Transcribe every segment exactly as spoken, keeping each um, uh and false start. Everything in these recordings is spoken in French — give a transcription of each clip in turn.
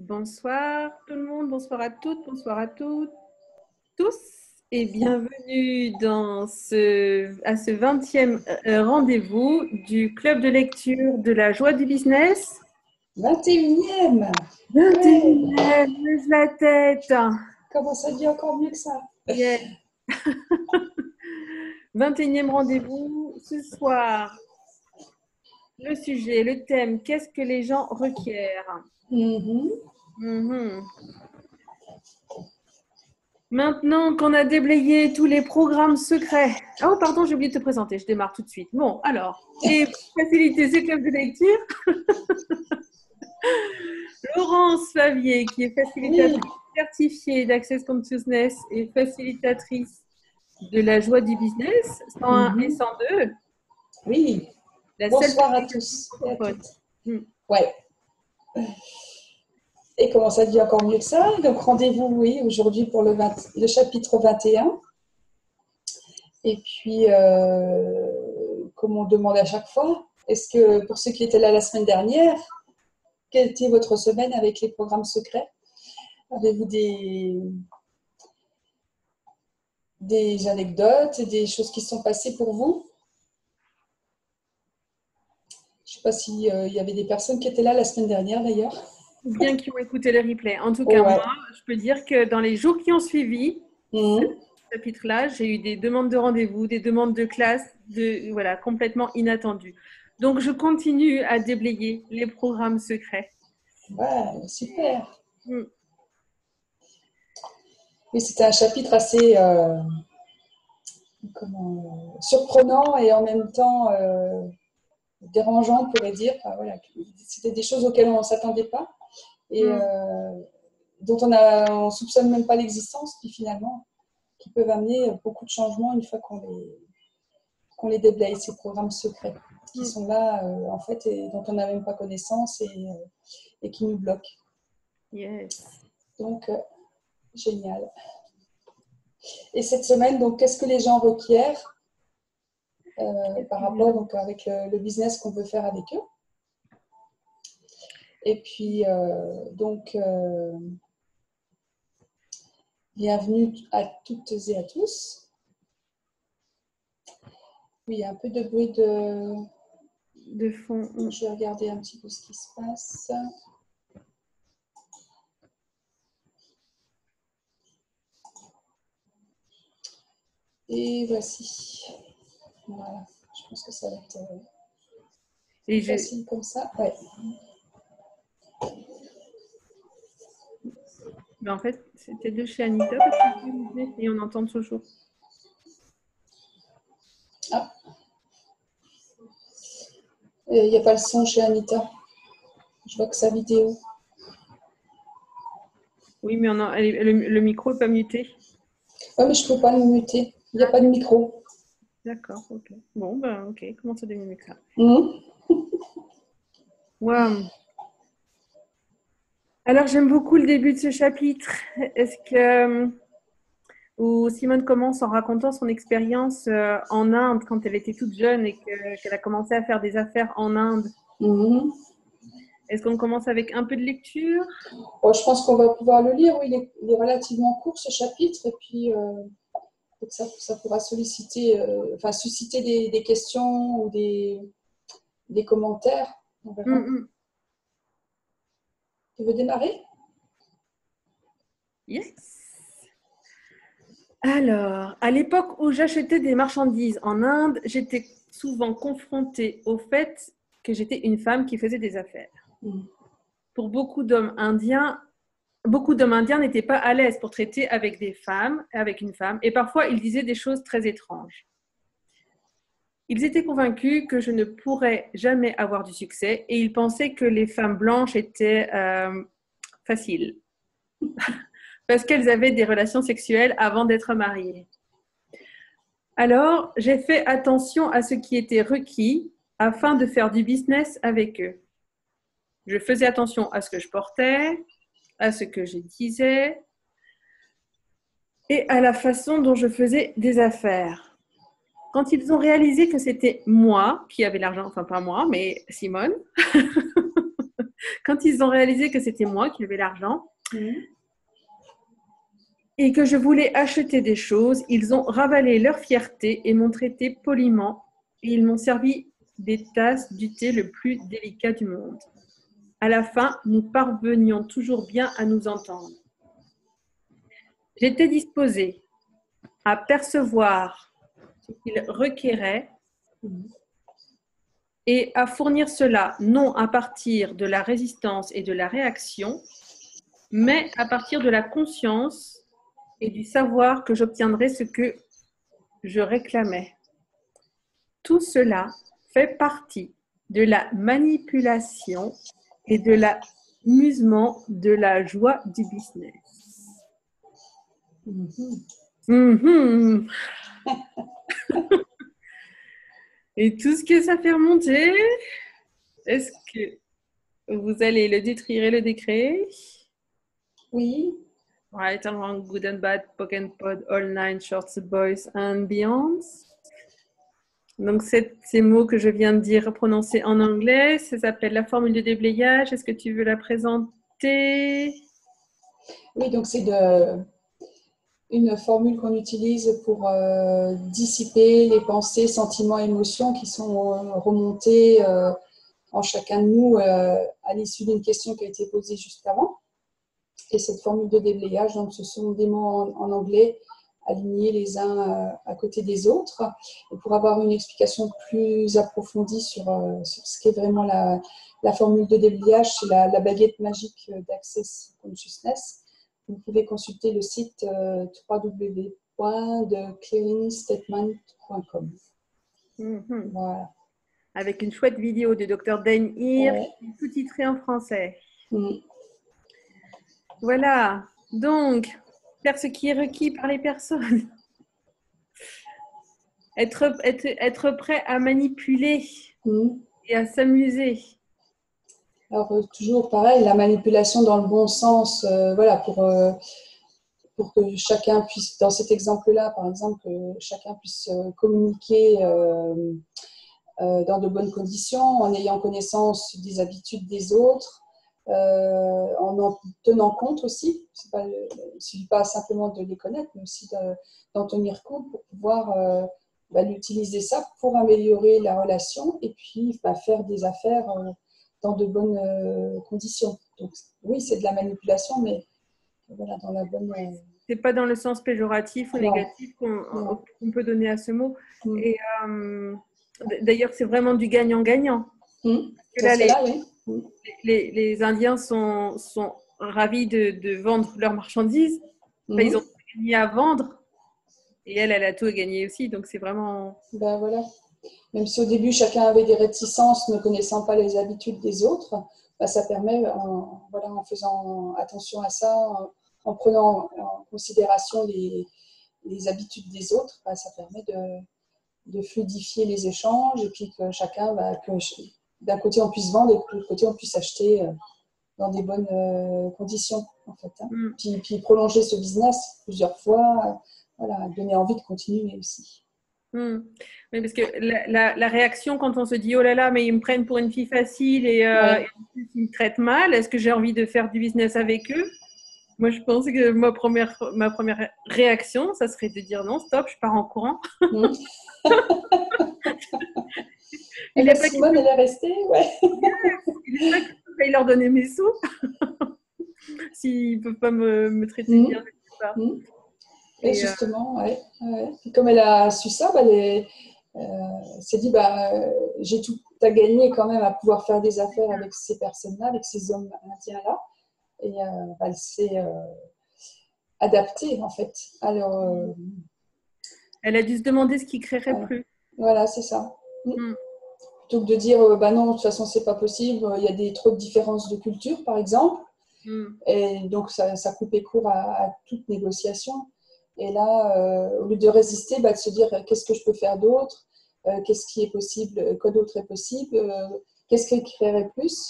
Bonsoir tout le monde, bonsoir à toutes, bonsoir à toutes, tous et bienvenue dans ce, à ce vingtième rendez-vous du club de lecture de la Joie du business. vingt et unième vingt et unième, lève la tête. Comment ça dit encore mieux que ça yeah. vingt et unième rendez-vous ce soir. Le sujet, le thème, qu'est-ce que les gens requièrent? Mmh. Mmh. Maintenant qu'on a déblayé tous les programmes secrets. Oh, pardon, j'ai oublié de te présenter, je démarre tout de suite. Bon, alors, et pour faciliter ce club de lecture, Laurence Favier, qui est facilitatrice oui. certifiée d'Access Consciousness et facilitatrice de la Joie du business, cent un mmh. et cent deux. Oui. La Bonsoir à tous. À toutes. Ouais. Et comment ça dit encore mieux que ça? Donc rendez-vous, oui, aujourd'hui pour le, vingt, le chapitre vingt et un. Et puis, euh, comme on demande à chaque fois, est-ce que pour ceux qui étaient là la semaine dernière, quelle était votre semaine avec les programmes secrets? Avez-vous des, des anecdotes, des choses qui sont passées pour vous? Je ne sais pas s'il euh, y avait des personnes qui étaient là la semaine dernière d'ailleurs. Bien qui ont écouté le replay. En tout cas, oh ouais. moi, je peux dire que dans les jours qui ont suivi mmh. ce chapitre-là, j'ai eu des demandes de rendez-vous, des demandes de classe, de, voilà, complètement inattendues. Donc, je continue à déblayer les programmes secrets. Ouais, super. Mmh. Oui, c'était un chapitre assez euh, comment, surprenant et en même temps... Euh, dérangeant, on pourrait dire. Enfin, voilà, c'était des choses auxquelles on ne s'attendait pas et mm. euh, dont on a, on soupçonne même pas l'existence, puis finalement, qui peuvent amener beaucoup de changements une fois qu'on les, qu'on les déblaye, ces programmes secrets qui mm. sont là, euh, en fait, et dont on n'a même pas connaissance et, euh, et qui nous bloquent. Yes. Donc, euh, génial. Et cette semaine, donc, qu'est-ce que les gens requièrent? Euh, par rapport donc, avec le, le business qu'on veut faire avec eux. Et puis, euh, donc, euh, bienvenue à toutes et à tous. Oui, il y a un peu de bruit de, de fond. Donc, je vais regarder un petit peu ce qui se passe. Et voici... Voilà, je pense que ça va être euh, facile je... comme ça. Ouais. Mais en fait, c'était de chez Anita parce que et on entend toujours. Ah. Il n'y a pas le son chez Anita. Je vois que sa vidéo. Oui, mais on a... le, le micro n'est pas muté. Oui, mais je ne peux pas le muter. Il n'y a pas de micro. D'accord, ok. Bon, ben, ok. Comment ça devient ça? Waouh. Alors, j'aime beaucoup le début de ce chapitre. Est-ce que... Où Simone commence en racontant son expérience en Inde quand elle était toute jeune et qu'elle a commencé à faire des affaires en Inde. Mm-hmm. Est-ce qu'on commence avec un peu de lecture? Bon, je pense qu'on va pouvoir le lire. Oui, il est, il est relativement court ce chapitre et puis... Euh... Donc ça, ça pourra solliciter, euh, enfin, susciter des, des questions ou des, des commentaires. On verra. Mm-hmm. Tu veux démarrer? Yes. Alors, à l'époque où j'achetais des marchandises en Inde, j'étais souvent confrontée au fait que j'étais une femme qui faisait des affaires. Mm. Pour beaucoup d'hommes indiens, Beaucoup d'hommes indiens n'étaient pas à l'aise pour traiter avec des femmes, avec une femme, et parfois ils disaient des choses très étranges. Ils étaient convaincus que je ne pourrais jamais avoir du succès et ils pensaient que les femmes blanches étaient euh, faciles parce qu'elles avaient des relations sexuelles avant d'être mariées. Alors, j'ai fait attention à ce qui était requis afin de faire du business avec eux. Je faisais attention à ce que je portais, à ce que je disais et à la façon dont je faisais des affaires. Quand ils ont réalisé que c'était moi qui avais l'argent, enfin pas moi, mais Simone, quand ils ont réalisé que c'était moi qui avais l'argent, mmh. et que je voulais acheter des choses, ils ont ravalé leur fierté et m'ont traité poliment. Et ils m'ont servi des tasses du thé le plus délicat du monde. À la fin, nous parvenions toujours bien à nous entendre. J'étais disposée à percevoir ce qu'ils requéraient et à fournir cela, non à partir de la résistance et de la réaction, mais à partir de la conscience et du savoir que j'obtiendrais ce que je réclamais. Tout cela fait partie de la manipulation et de l'amusement de la joie du business. Mm-hmm. Mm-hmm. Et tout ce que ça fait remonter, est-ce que vous allez le détruire et le décréer? Oui. Right and wrong, good and bad, poke and pod, all nine shorts, boys and beyond. Donc, ces mots que je viens de dire, prononcés en anglais, ça s'appelle la formule de déblayage. Est-ce que tu veux la présenter? Oui, donc c'est de, une formule qu'on utilise pour euh, dissiper les pensées, sentiments, émotions qui sont remontées euh, en chacun de nous euh, à l'issue d'une question qui a été posée juste avant. Et cette formule de déblayage, donc ce sont des mots en, en anglais alignés les uns à côté des autres, et pour avoir une explication plus approfondie sur, sur ce qu'est vraiment la, la formule de déblayage, c'est la, la baguette magique d'Access Consciousness. Vous pouvez consulter le site w w w point de clearing statement point com. Mm-hmm. Voilà. Avec une chouette vidéo de docteur Dane Ir, ouais. sous-titrée en français. Mm. Voilà, donc... faire ce qui est requis par les personnes. Être, être, être prêt à manipuler mmh. et à s'amuser. Alors, euh, toujours pareil, la manipulation dans le bon sens, euh, voilà, pour, euh, pour que chacun puisse, dans cet exemple-là, par exemple, que chacun puisse communiquer euh, euh, dans de bonnes conditions, en ayant connaissance des habitudes des autres. Euh, en en tenant compte aussi, pas, il ne suffit pas simplement de les connaître, mais aussi d'en tenir compte pour pouvoir euh, bah, utiliser ça pour améliorer la relation et puis bah, faire des affaires euh, dans de bonnes euh, conditions. Donc, oui, c'est de la manipulation, mais voilà, dans la bonne... Euh... C'est pas dans le sens péjoratif ou non. négatif qu'on on peut donner à ce mot. Mm. Et euh, d'ailleurs, c'est vraiment du gagnant-gagnant. Mm. Là, les... là, oui. Les, les Indiens sont, sont ravis de, de vendre leurs marchandises. Enfin, mmh. Ils ont tout gagné à vendre. Et elle, elle a tout gagné aussi. Donc, c'est vraiment... Ben voilà. Même si au début, chacun avait des réticences, ne connaissant pas les habitudes des autres, ben ça permet, en, voilà, en faisant attention à ça, en, en prenant en considération les, les habitudes des autres, ben ça permet de, de fluidifier les échanges et puis que chacun... Ben, que, d'un côté, on puisse vendre et de l'autre côté, on puisse acheter dans des bonnes conditions, en fait. Hein. Mm. Puis, puis prolonger ce business plusieurs fois, voilà, donner envie de continuer aussi. Mm. Oui, parce que la, la, la réaction quand on se dit « Oh là là, mais ils me prennent pour une fille facile et, euh, ouais. et en plus, ils me traitent mal, est-ce que j'ai envie de faire du business avec eux ?» Moi, je pense que ma première, ma première réaction, ça serait de dire « Non, stop, je pars en courant. Mm. » Il n'est pas question elle est restée, ouais. Il n'est pas question de leur donner mes sous s'ils ne peuvent pas me, me traiter mmh. bien. Mmh. Et, et justement, euh... ouais, ouais. Et comme elle a su ça, bah, elle euh, s'est dit bah, euh, j'ai tout à gagner quand même à pouvoir faire des affaires avec ces personnes-là, avec ces hommes indiens-là. Et euh, bah, elle s'est euh, adaptée en fait. Alors, euh... elle a dû se demander ce qui créerait ouais. plus. Voilà, c'est ça. Mmh. Plutôt que de dire euh, bah non, de toute façon c'est pas possible, il y a des trop de différences de culture par exemple, mm. et donc ça, ça coupait court à, à toute négociation. Et là, euh, au lieu de résister, bah, de se dire qu'est-ce que je peux faire d'autre, euh, qu'est-ce qui est possible, quoi d'autre est possible, euh, qu'est-ce qui créerait plus,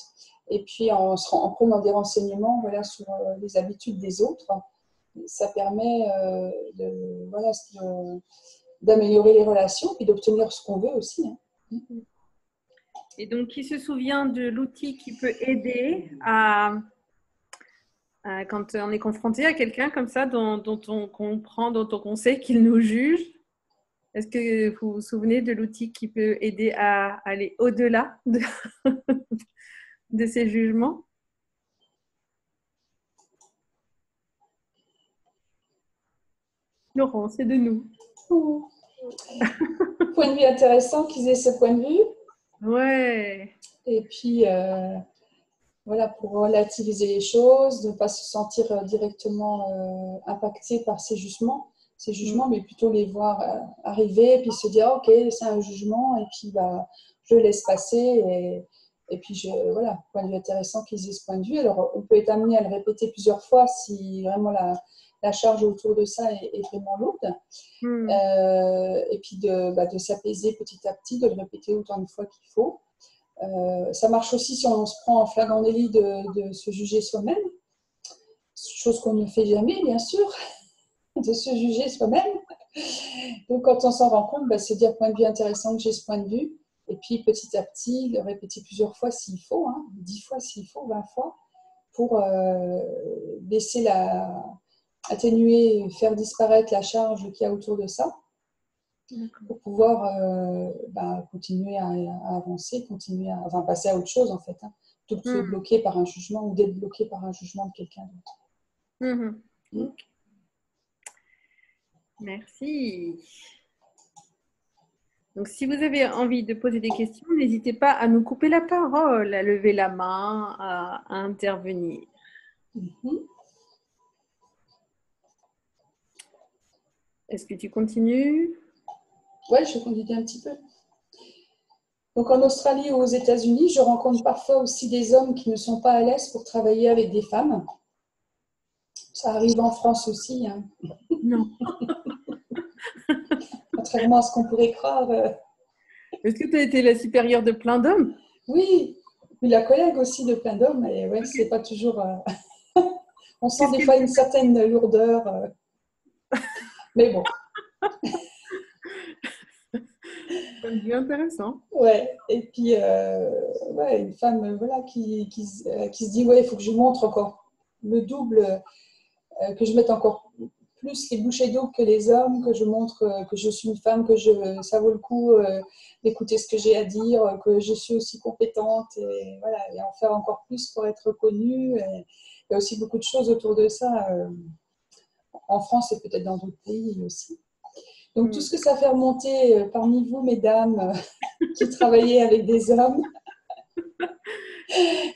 et puis en, en prenant des renseignements voilà, sur euh, les habitudes des autres, ça permet euh, de, voilà, d'améliorer les relations et d'obtenir ce qu'on veut aussi. Hein. Mm. Et donc, qui se souvient de l'outil qui peut aider à, à quand on est confronté à quelqu'un comme ça, dont, dont on comprend, dont on sait qu'il nous juge? Est-ce que vous vous souvenez de l'outil qui peut aider à aller au-delà de, de ces jugements? Laurent, c'est de nous. Mmh. Point de vue intéressant qu'ils aient ce point de vue. Ouais. Et puis, euh, voilà, pour relativiser les choses, ne pas se sentir directement euh, impacté par ces jugements, ces jugements, mmh. mais plutôt les voir euh, arriver et puis se dire, ok, c'est un jugement, et puis bah, je laisse passer. Et, et puis, je, voilà, point de vue intéressant qu'ils aient ce point de vue. Alors, on peut être amené à le répéter plusieurs fois si vraiment la... la charge autour de ça est, est vraiment lourde. Mm. Euh, et puis de, bah, de s'apaiser petit à petit, de le répéter autant de fois qu'il faut. Euh, ça marche aussi si on se prend en flagrant délit de, de se juger soi-même, chose qu'on ne fait jamais, bien sûr, de se juger soi-même. Donc quand on s'en rend compte, bah, c'est dire point de vue intéressant que j'ai ce point de vue. Et puis petit à petit, le répéter plusieurs fois s'il faut, hein, dix fois s'il faut, vingt fois, pour euh, laisser la... atténuer, faire disparaître la charge qu'il y a autour de ça pour pouvoir euh, bah, continuer à, à avancer, continuer à enfin, passer à autre chose en fait, hein, plutôt que de se bloquer par un jugement ou d'être bloqué par un jugement de quelqu'un d'autre. Mm-hmm. Mm. Merci. Donc, si vous avez envie de poser des questions, n'hésitez pas à nous couper la parole, à lever la main, à, à intervenir. Mm-hmm. Est-ce que tu continues? Oui, je continue un petit peu. Donc, en Australie et aux États-Unis, je rencontre parfois aussi des hommes qui ne sont pas à l'aise pour travailler avec des femmes. Ça arrive en France aussi. Hein. Non. Contrairement à ce qu'on pourrait croire. Est-ce que tu as été la supérieure de plein d'hommes? Oui, mais la collègue aussi de plein d'hommes. Et ouais, okay. C'est pas toujours. Euh... On sent des fois une certaine lourdeur. Euh... Mais bon. C'est intéressant. Ouais. Et puis, euh, ouais, une femme voilà, qui, qui, euh, qui se dit, ouais, il faut que je montre encore le double, euh, que je mette encore plus les bouchées d'eau que les hommes, que je montre euh, que je suis une femme, que je, ça vaut le coup euh, d'écouter ce que j'ai à dire, que je suis aussi compétente et, voilà, et en faire encore plus pour être reconnue. Et, il y a aussi beaucoup de choses autour de ça. Euh, En France et peut-être dans d'autres pays aussi. Donc, mmh. tout ce que ça fait remonter euh, parmi vous, mesdames, euh, qui travaillez avec des hommes,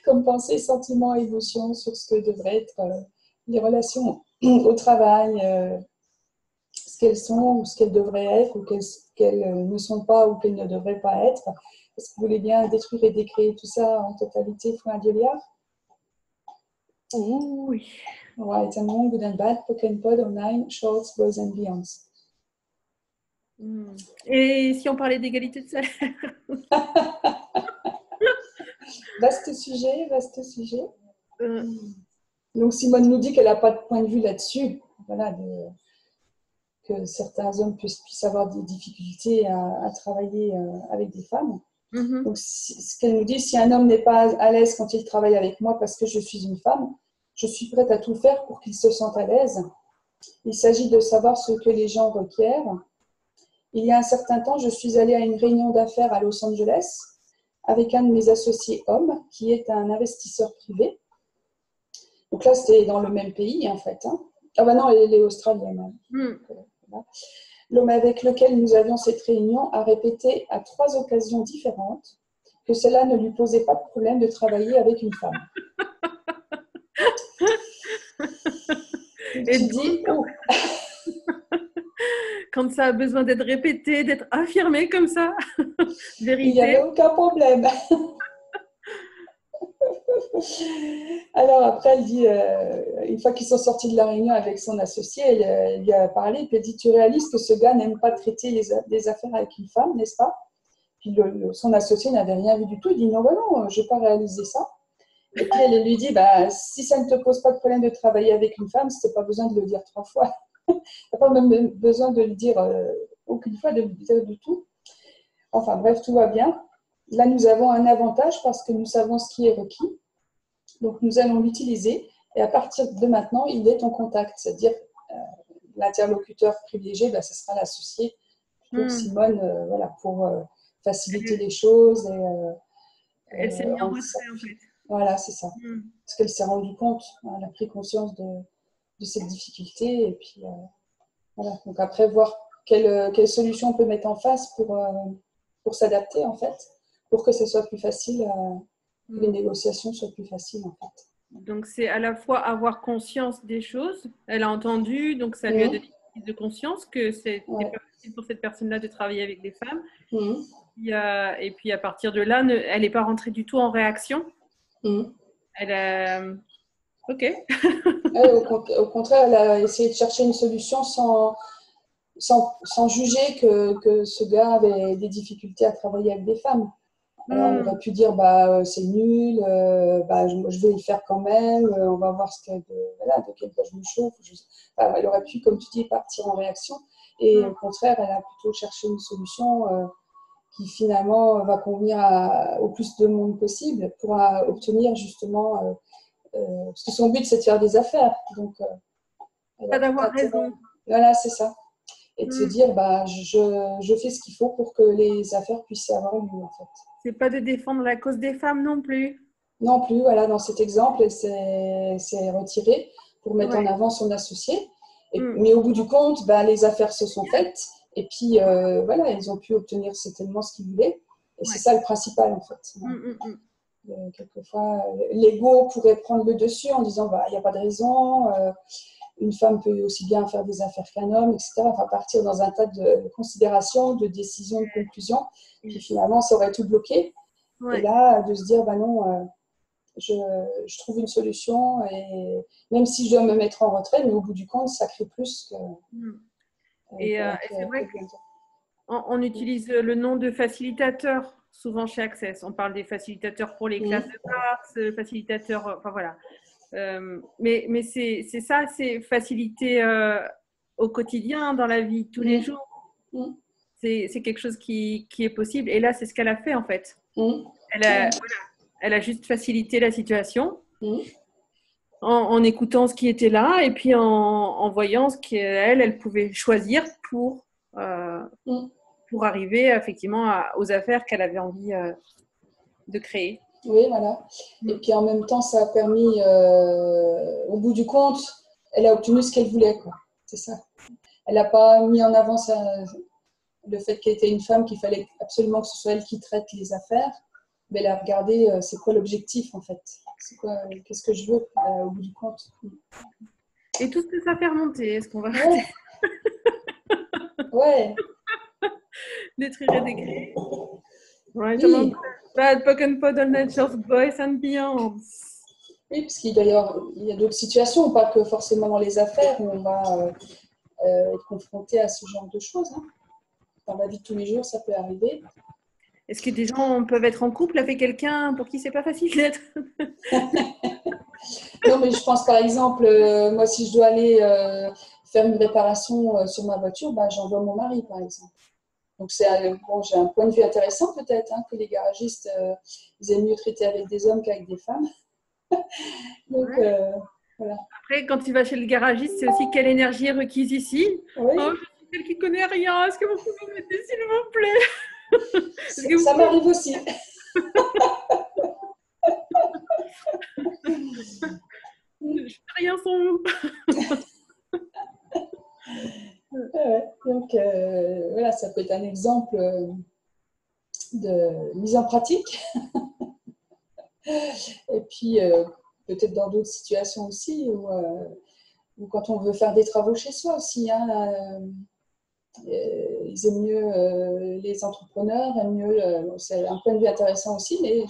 comme pensée, sentiments, émotions sur ce que devraient être euh, les relations au travail, euh, ce qu'elles sont ou ce qu'elles devraient être ou qu'elles, qu'elles euh, ne sont pas ou qu'elles ne devraient pas être. Est-ce que vous voulez bien détruire et décréer tout ça en totalité, Fouin Adéliard? Oui. Right and wrong, good and bad, Pokémon Pod, online, shorts, boys and beyonds. Et si on parlait d'égalité de salaire? Vaste sujet, vaste sujet. Euh. Donc Simone nous dit qu'elle n'a pas de point de vue là-dessus, voilà, de, que certains hommes puissent, puissent avoir des difficultés à, à travailler avec des femmes. Mm-hmm. Donc si, ce qu'elle nous dit, si un homme n'est pas à l'aise quand il travaille avec moi parce que je suis une femme, je suis prête à tout faire pour qu'ils se sentent à l'aise. Il s'agit de savoir ce que les gens requièrent. Il y a un certain temps, je suis allée à une réunion d'affaires à Los Angeles avec un de mes associés hommes qui est un investisseur privé. Donc là, c'était dans le même pays en fait. Hein. Ah ben non, elle est australienne. Hein. Mm. L'homme avec lequel nous avions cette réunion a répété à trois occasions différentes que cela ne lui posait pas de problème de travailler avec une femme. Et tu dis, oh. Quand ça a besoin d'être répété, d'être affirmé comme ça, vérité. Il n'y avait aucun problème. Alors après, elle dit, euh, une fois qu'ils sont sortis de la réunion avec son associé, elle, elle lui a parlé, puis elle dit, tu réalises que ce gars n'aime pas traiter les, les affaires avec une femme, n'est-ce pas? Puis le, le, son associé n'avait rien vu du tout, il dit, non, ben non, je n'ai pas réalisé ça. Et puis elle lui dit, bah, si ça ne te pose pas de problème de travailler avec une femme, tu n'as pas besoin de le dire trois fois. Tu n'as pas même besoin de le dire euh, aucune fois de, de, du tout. Enfin bref, tout va bien. Là, nous avons un avantage parce que nous savons ce qui est requis. Donc, nous allons l'utiliser. Et à partir de maintenant, il est en contact. C'est-à-dire, euh, l'interlocuteur privilégié, ben, ce sera l'associé. Donc, mmh. Simone, euh, voilà, pour euh, faciliter les choses. Et, euh, elle s'est euh, mise en retrait, en fait. Voilà, c'est ça. Mmh. Parce qu'elle s'est rendue compte. Hein, elle a pris conscience de, de cette difficulté. Et puis, euh, voilà. Donc, après, voir quelle, quelle solution on peut mettre en face pour, euh, pour s'adapter, en fait. Pour que ce soit plus facile, euh, mmh. les négociations soient plus faciles, en fait. Donc, c'est à la fois avoir conscience des choses. Elle a entendu, donc ça lui a donné une prise de conscience que c'est ouais. pas facile pour cette personne-là de travailler avec des femmes. Mmh. Il y a, et puis, à partir de là, ne, elle n'est pas rentrée du tout en réaction. Mmh. Elle a... OK. elle, au, au contraire, elle a essayé de chercher une solution sans, sans, sans juger que, que ce gars avait des difficultés à travailler avec des femmes. Alors, on aurait pu dire bah, c'est nul, euh, bah, je, je vais le faire quand même, euh, on va voir ce que, de, voilà, de quel point je me chauffe. Je, enfin, elle aurait pu, comme tu dis, partir en réaction. Et au contraire, elle a plutôt cherché une solution euh, qui finalement va convenir à, au plus de monde possible pour à, obtenir justement… Euh, euh, parce que son but, c'est de faire des affaires. Donc, euh, pas d'avoir raison. Voilà, c'est ça. Et de mm. se dire, bah, je, je fais ce qu'il faut pour que les affaires puissent avoir lieu, en fait. C'est pas de défendre la cause des femmes non plus. Non plus, voilà, dans cet exemple, elle s'est retirée pour mettre ouais. en avant son associé. Et, mm. Mais au bout du compte, bah, les affaires se sont faites. Et puis, euh, voilà, ils ont pu obtenir certainement ce qu'ils voulaient. Et ouais. c'est ça le principal, en fait. Mm, mm, mm. Euh, quelquefois, l'ego pourrait prendre le dessus en disant, bah, il n'y a pas de raison. Euh, Une femme peut aussi bien faire des affaires qu'un homme, et cetera. Enfin, partir dans un tas de considérations, de décisions, de conclusions. Puis finalement, ça aurait tout bloqué. Ouais. Et là, de se dire, bah non, euh, je, je trouve une solution. Et même si je dois me mettre en retrait, mais au bout du compte, ça crée plus que... Hum. Et, euh, et c'est vrai qu'on on utilise le nom de facilitateur, souvent chez Access. On parle des facilitateurs pour les classes oui. de mars, facilitateurs... Enfin, voilà. Euh, mais mais c'est, c'est ça, c'est faciliter euh, au quotidien, dans la vie, tous mmh. les jours. Mmh. C'est, c'est quelque chose qui, qui est possible. Et là, c'est ce qu'elle a fait, en fait. Mmh. Elle, a, mmh. voilà, elle a juste facilité la situation mmh. en, en écoutant ce qui était là et puis en, en voyant ce qu'elle elle pouvait choisir pour, euh, mmh. pour arriver effectivement à, aux affaires qu'elle avait envie euh, de créer. Oui, voilà. Et puis en même temps, ça a permis, euh, au bout du compte, elle a obtenu ce qu'elle voulait, quoi. C'est ça. Elle n'a pas mis en avant ça, le fait qu'elle était une femme, qu'il fallait absolument que ce soit elle qui traite les affaires. Mais elle a regardé, euh, c'est quoi l'objectif, en fait ? C'est quoi, euh, qu'est-ce que je veux, euh, au bout du compte ? Et tout ce que ça fait remonter, est-ce qu'on va... Ouais. ouais. Détruire et décrire. Right, oui. Bad spoken poodle nature's boys and beyond. Oui, parce qu'il d'ailleurs, il y a d'autres situations, pas que forcément dans les affaires, où on va euh, euh, être confronté à ce genre de choses. Hein. Dans la vie de tous les jours, ça peut arriver. Est-ce que des gens peuvent être en couple avec quelqu'un pour qui c'est pas facile d'être? Non, mais je pense par exemple, euh, moi si je dois aller euh, faire une réparation euh, sur ma voiture, bah, j'envoie mon mari par exemple. Donc, c'est un, bon, j'ai un point de vue intéressant peut-être, hein, que les garagistes, euh, ils aiment mieux traiter avec des hommes qu'avec des femmes. Donc, ouais. euh, voilà. Après, quand tu vas chez le garagiste, c'est aussi quelle énergie est requise ici. Oui. Oh, je suis celle qui ne connaît rien. Est-ce que vous pouvez m'aider, s'il vous plaît? Est-ce que vous... Ça m'arrive aussi. Je ne fais rien sans vous. Ouais, donc euh, voilà, ça peut être un exemple euh, de mise en pratique. Et puis euh, peut-être dans d'autres situations aussi, où, euh, où quand on veut faire des travaux chez soi aussi, hein, là, euh, ils aiment mieux euh, les entrepreneurs, aiment mieux. Euh, c'est un point de vue intéressant aussi, mais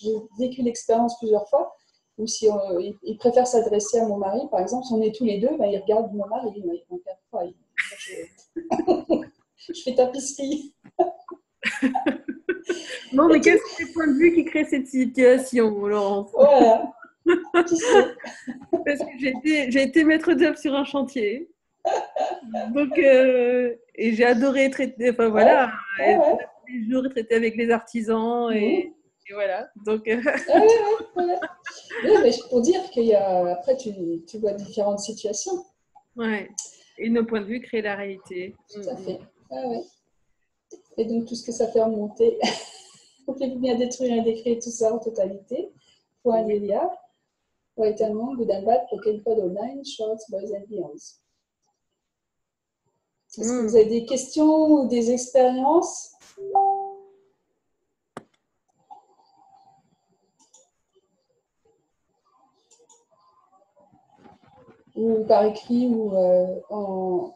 j'ai vécu l'expérience plusieurs fois. Ou si on, il, il préfère s'adresser à mon mari, par exemple, si on est tous les deux, bah, il regarde mon mari, il ne regarde pas. Il, je, je fais tapisserie. Non, mais quels sont les points de vue qui créent cette situation, Laurence? Voilà. Qui sait? Parce que j'ai été, j'ai été maître d'œuvre sur un chantier. Donc, euh, et j'ai adoré traiter. Enfin, voilà. Ouais, ouais, ouais. les jours, traiter avec les artisans et, mmh. et voilà. Donc, euh... ah, ouais, ouais, voilà. Oui, mais pour dire qu'il y a, après, tu, tu vois différentes situations. Ouais. Et nos points de vue créent la réalité. Tout à mmh. fait. Ah, ouais. Et donc, tout ce que ça fait remonter, pour qu'il vienne détruire et décrire tout ça en totalité, pour un Lélia, pour éternellement, good and bad, pour qu'elle code online, shorts, boys and beyonds. Est-ce que vous avez des questions ou des expériences? Ou par écrit ou euh, en,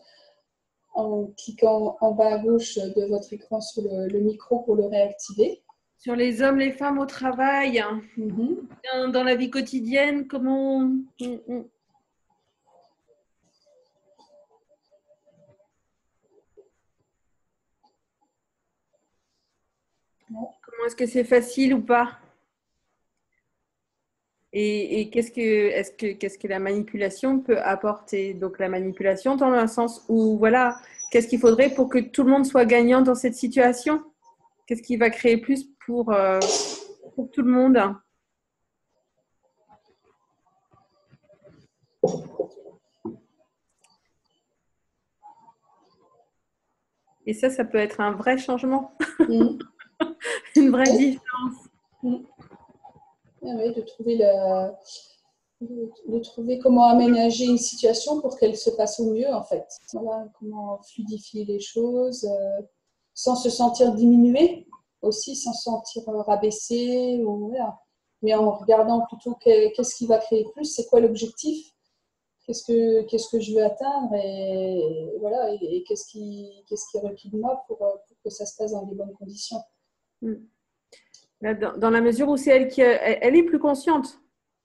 en cliquant en bas à gauche de votre écran sur le, le micro pour le réactiver. Sur les hommes, les femmes au travail, mm-hmm. dans la vie quotidienne, comment on... Mm-hmm. Comment est-ce que c'est facile ou pas? Et, et qu'est-ce que, est-ce que, qu'est-ce que la manipulation peut apporter? Donc la manipulation dans le sens où, voilà, qu'est-ce qu'il faudrait pour que tout le monde soit gagnant dans cette situation? Qu'est-ce qui va créer plus pour, euh, pour tout le monde? Et ça, ça peut être un vrai changement. Mmh. Une vraie oui. différence. Mmh. Ah oui, de trouver, la... de, de trouver comment aménager une situation pour qu'elle se passe au mieux, en fait. Voilà, comment fluidifier les choses euh, sans se sentir diminué, aussi sans se sentir rabaissé, ou, voilà. Mais en regardant plutôt qu'est-ce qui va créer plus, c'est quoi l'objectif, qu'est-ce que, qu'est-ce que je veux atteindre et, et, voilà, et, et qu'est-ce qui, qu'est-ce qui est requis de moi pour, pour que ça se passe dans les bonnes conditions. Dans la mesure où c'est elle qui elle, elle est plus consciente,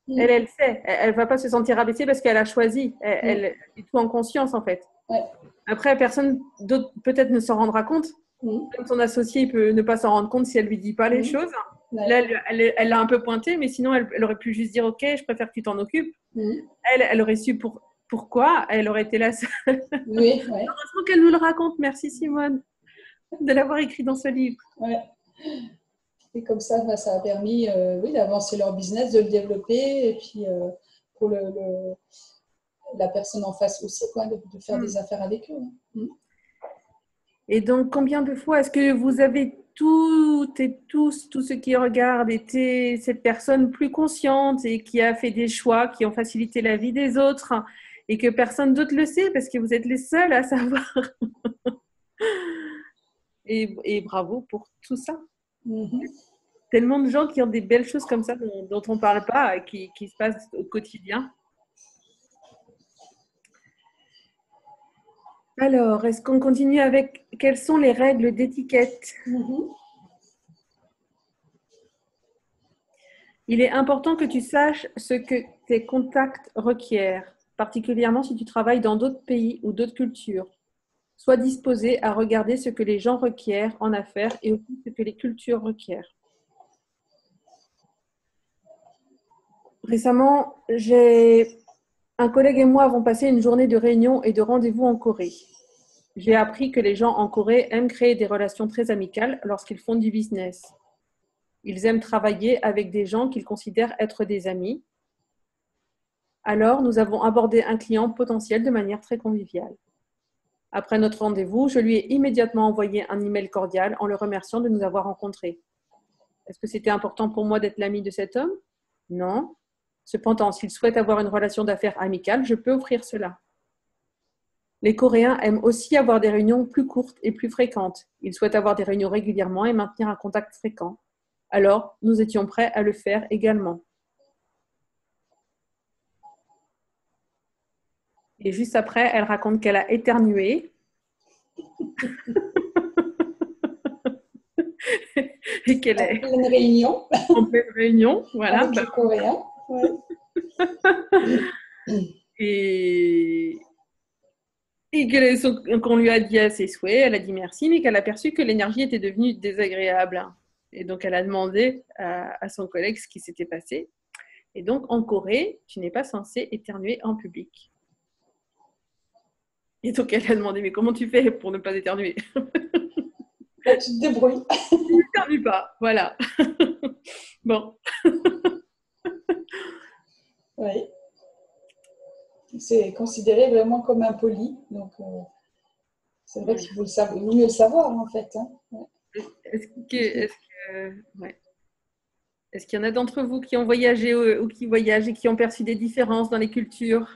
mmh. elle elle sait, elle ne va pas se sentir rabaissée parce qu'elle a choisi, elle, mmh. elle est tout en conscience en fait. Ouais. Après personne d'autre peut-être ne s'en rendra compte, mmh. même son associé peut ne pas s'en rendre compte si elle lui dit pas les mmh. choses. Ouais. Là elle, elle, elle l'a un peu pointé, mais sinon elle, elle aurait pu juste dire ok, je préfère que tu t'en occupes. Mmh. Elle elle aurait su pour, pourquoi, elle aurait été la seule. Oui. Heureusement ouais. qu'elle nous le raconte. Merci Simone de l'avoir écrit dans ce livre. Ouais. Et comme ça, bah, ça a permis euh, oui, d'avancer leur business, de le développer et puis euh, pour le, le, la personne en face aussi, quoi, de, de faire mmh. des affaires avec eux. Hein. Mmh. Et donc, combien de fois est-ce que vous avez toutes et tous, tous ceux qui regardent, été cette personne plus consciente et qui a fait des choix, qui ont facilité la vie des autres et que personne d'autre le sait parce que vous êtes les seuls à savoir. Et, et bravo pour tout ça. Mmh. Tellement de gens qui ont des belles choses comme ça dont, dont on ne parle pas et qui, qui se passent au quotidien. Alors, est-ce qu'on continue avec quelles sont les règles d'étiquette? Mmh. Il est important que tu saches ce que tes contacts requièrent, particulièrement si tu travailles dans d'autres pays ou d'autres cultures. Sois disposé à regarder ce que les gens requièrent en affaires et aussi ce que les cultures requièrent. Récemment, j'ai... un collègue et moi avons passé une journée de réunion et de rendez-vous en Corée. J'ai appris que les gens en Corée aiment créer des relations très amicales lorsqu'ils font du business. Ils aiment travailler avec des gens qu'ils considèrent être des amis. Alors, nous avons abordé un client potentiel de manière très conviviale. Après notre rendez-vous, je lui ai immédiatement envoyé un email cordial en le remerciant de nous avoir rencontrés. Est-ce que c'était important pour moi d'être l'ami de cet homme? Non. Cependant, s'il souhaite avoir une relation d'affaires amicale, je peux offrir cela. Les Coréens aiment aussi avoir des réunions plus courtes et plus fréquentes. Ils souhaitent avoir des réunions régulièrement et maintenir un contact fréquent. Alors, nous étions prêts à le faire également. Et juste après, elle raconte qu'elle a éternué et qu'elle est en pleine réunion. En pleine réunion, voilà. Avec bah... les Coréens. Ouais. et et qu'elle... qu'on lui a dit à ses souhaits, elle a dit merci, mais qu'elle a perçu que l'énergie était devenue désagréable. Et donc, elle a demandé à, à son collègue ce qui s'était passé. Et donc, en Corée, tu n'es pas censé éternuer en public. Et donc, elle a demandé, mais comment tu fais pour ne pas éternuer? tu te débrouilles. Je ne t'ennuie pas, voilà. Bon. Oui. C'est considéré vraiment comme impoli. Donc, euh, c'est vrai qu'il faut le savoir, mieux le savoir, en fait. Hein. Ouais. Est-ce que, est-ce que, euh, ouais. Est-ce qu'il y en a d'entre vous qui ont voyagé ou, ou qui voyagent et qui ont perçu des différences dans les cultures?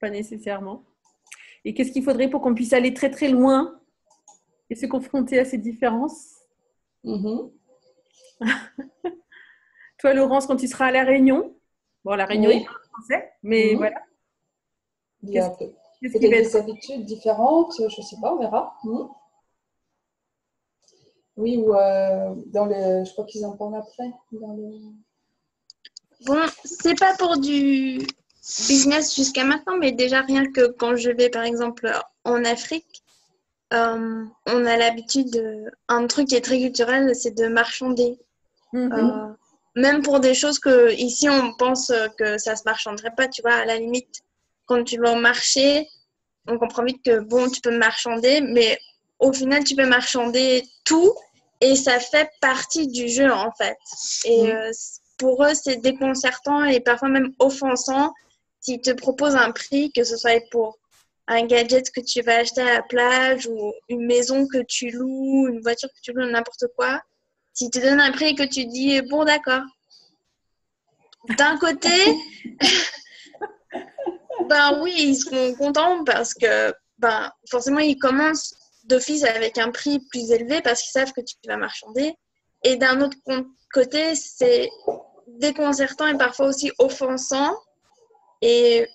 Pas nécessairement. Et qu'est-ce qu'il faudrait pour qu'on puisse aller très très loin et se confronter à ces différences? Mmh. Toi, Laurence, quand tu seras à La Réunion, bon, La Réunion oui. est pas français, mais mmh. voilà. Il y a peut-être des habitudes différentes, je ne sais pas, on verra. Mmh. Oui, ou euh, dans le, je crois qu'ils en parlent après. Dans le... Bon, c'est pas pour du business jusqu'à maintenant, mais déjà rien que quand je vais, par exemple, en Afrique. Euh, on a l'habitude, euh, un truc qui est très culturel, c'est de marchander. Mm-hmm. euh, même pour des choses que ici on pense que ça se marchanderait pas, tu vois, à la limite, quand tu vas au marché, on comprend vite que bon, tu peux marchander, mais au final, tu peux marchander tout et ça fait partie du jeu en fait. Et mm-hmm. euh, pour eux, c'est déconcertant et parfois même offensant s'ils te proposent un prix, que ce soit pour un gadget que tu vas acheter à la plage ou une maison que tu loues, une voiture que tu loues, n'importe quoi. Si tu te donnes un prix et que tu dis « bon, d'accord ». D'un côté, ben oui, ils seront contents parce que ben, forcément, ils commencent d'office avec un prix plus élevé parce qu'ils savent que tu vas marchander. Et d'un autre côté, c'est déconcertant et parfois aussi offensant. Et...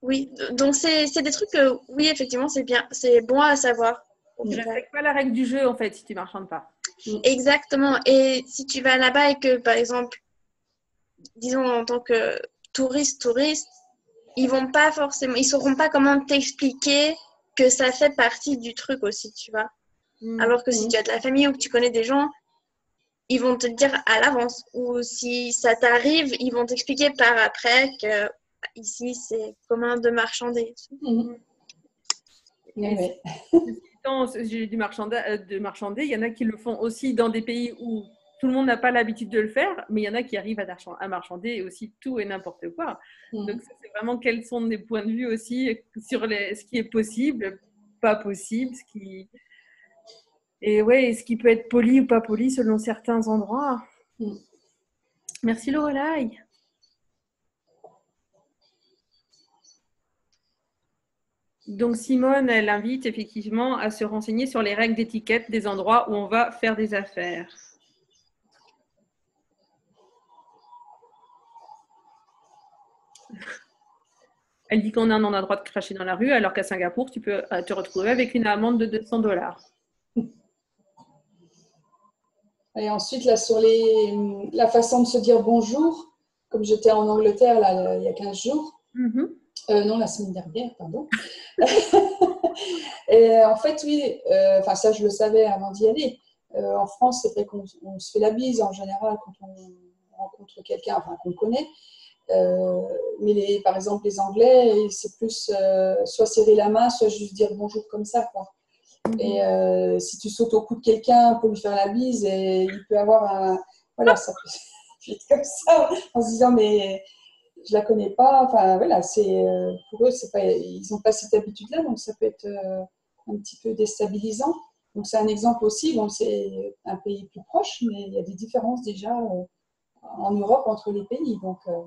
oui, donc c'est, c'est des trucs que, oui, effectivement, c'est bien, c'est bon à savoir. Tu ne respectes pas la règle du jeu, en fait, si tu ne marchandes pas. Exactement. Et si tu vas là-bas et que, par exemple, disons en tant que touriste, touriste, ils vont pas forcément, ils sauront pas comment t'expliquer que ça fait partie du truc aussi, tu vois. Mmh. Alors que si tu as de la famille ou que tu connais des gens, ils vont te le dire à l'avance. Ou si ça t'arrive, ils vont t'expliquer par après que... ici, c'est commun de marchander. Mmh. Oui. Du marchandage, de marchander, il y en a qui le font aussi dans des pays où tout le monde n'a pas l'habitude de le faire, mais il y en a qui arrivent à marchander aussi tout et n'importe quoi. Mmh. Donc, c'est vraiment quels sont les points de vue aussi sur les, ce qui est possible, pas possible, ce qui... et ouais, ce qui peut être poli ou pas poli selon certains endroits. Mmh. Merci Lorelai. Donc, Simone, elle invite effectivement à se renseigner sur les règles d'étiquette des endroits où on va faire des affaires. Elle dit qu'en Inde, on a le droit de cracher dans la rue, alors qu'à Singapour, tu peux te retrouver avec une amende de deux cents dollars. Et ensuite, là, sur les, la façon de se dire bonjour, comme j'étais en Angleterre là, il y a quinze jours, mm-hmm. Euh, non, la semaine dernière, pardon. Et en fait, oui, enfin euh, ça, je le savais avant d'y aller. Euh, en France, c'est vrai qu'on on se fait la bise en général quand on rencontre quelqu'un, enfin qu'on connaît. Euh, mais les, par exemple, les Anglais, c'est plus euh, soit serrer la main, soit juste dire bonjour comme ça, quoi. Mm-hmm. Et euh, si tu sautes au cou de quelqu'un pour lui faire la bise, et il peut avoir un, voilà, ça peut être comme ça, en se disant mais. Je la connais pas, enfin voilà, c'est euh, pour eux, c'est pas, ils n'ont pas cette habitude-là, donc ça peut être euh, un petit peu déstabilisant. Donc c'est un exemple aussi, bon, c'est un pays plus proche, mais il y a des différences déjà euh, en Europe entre les pays, donc euh,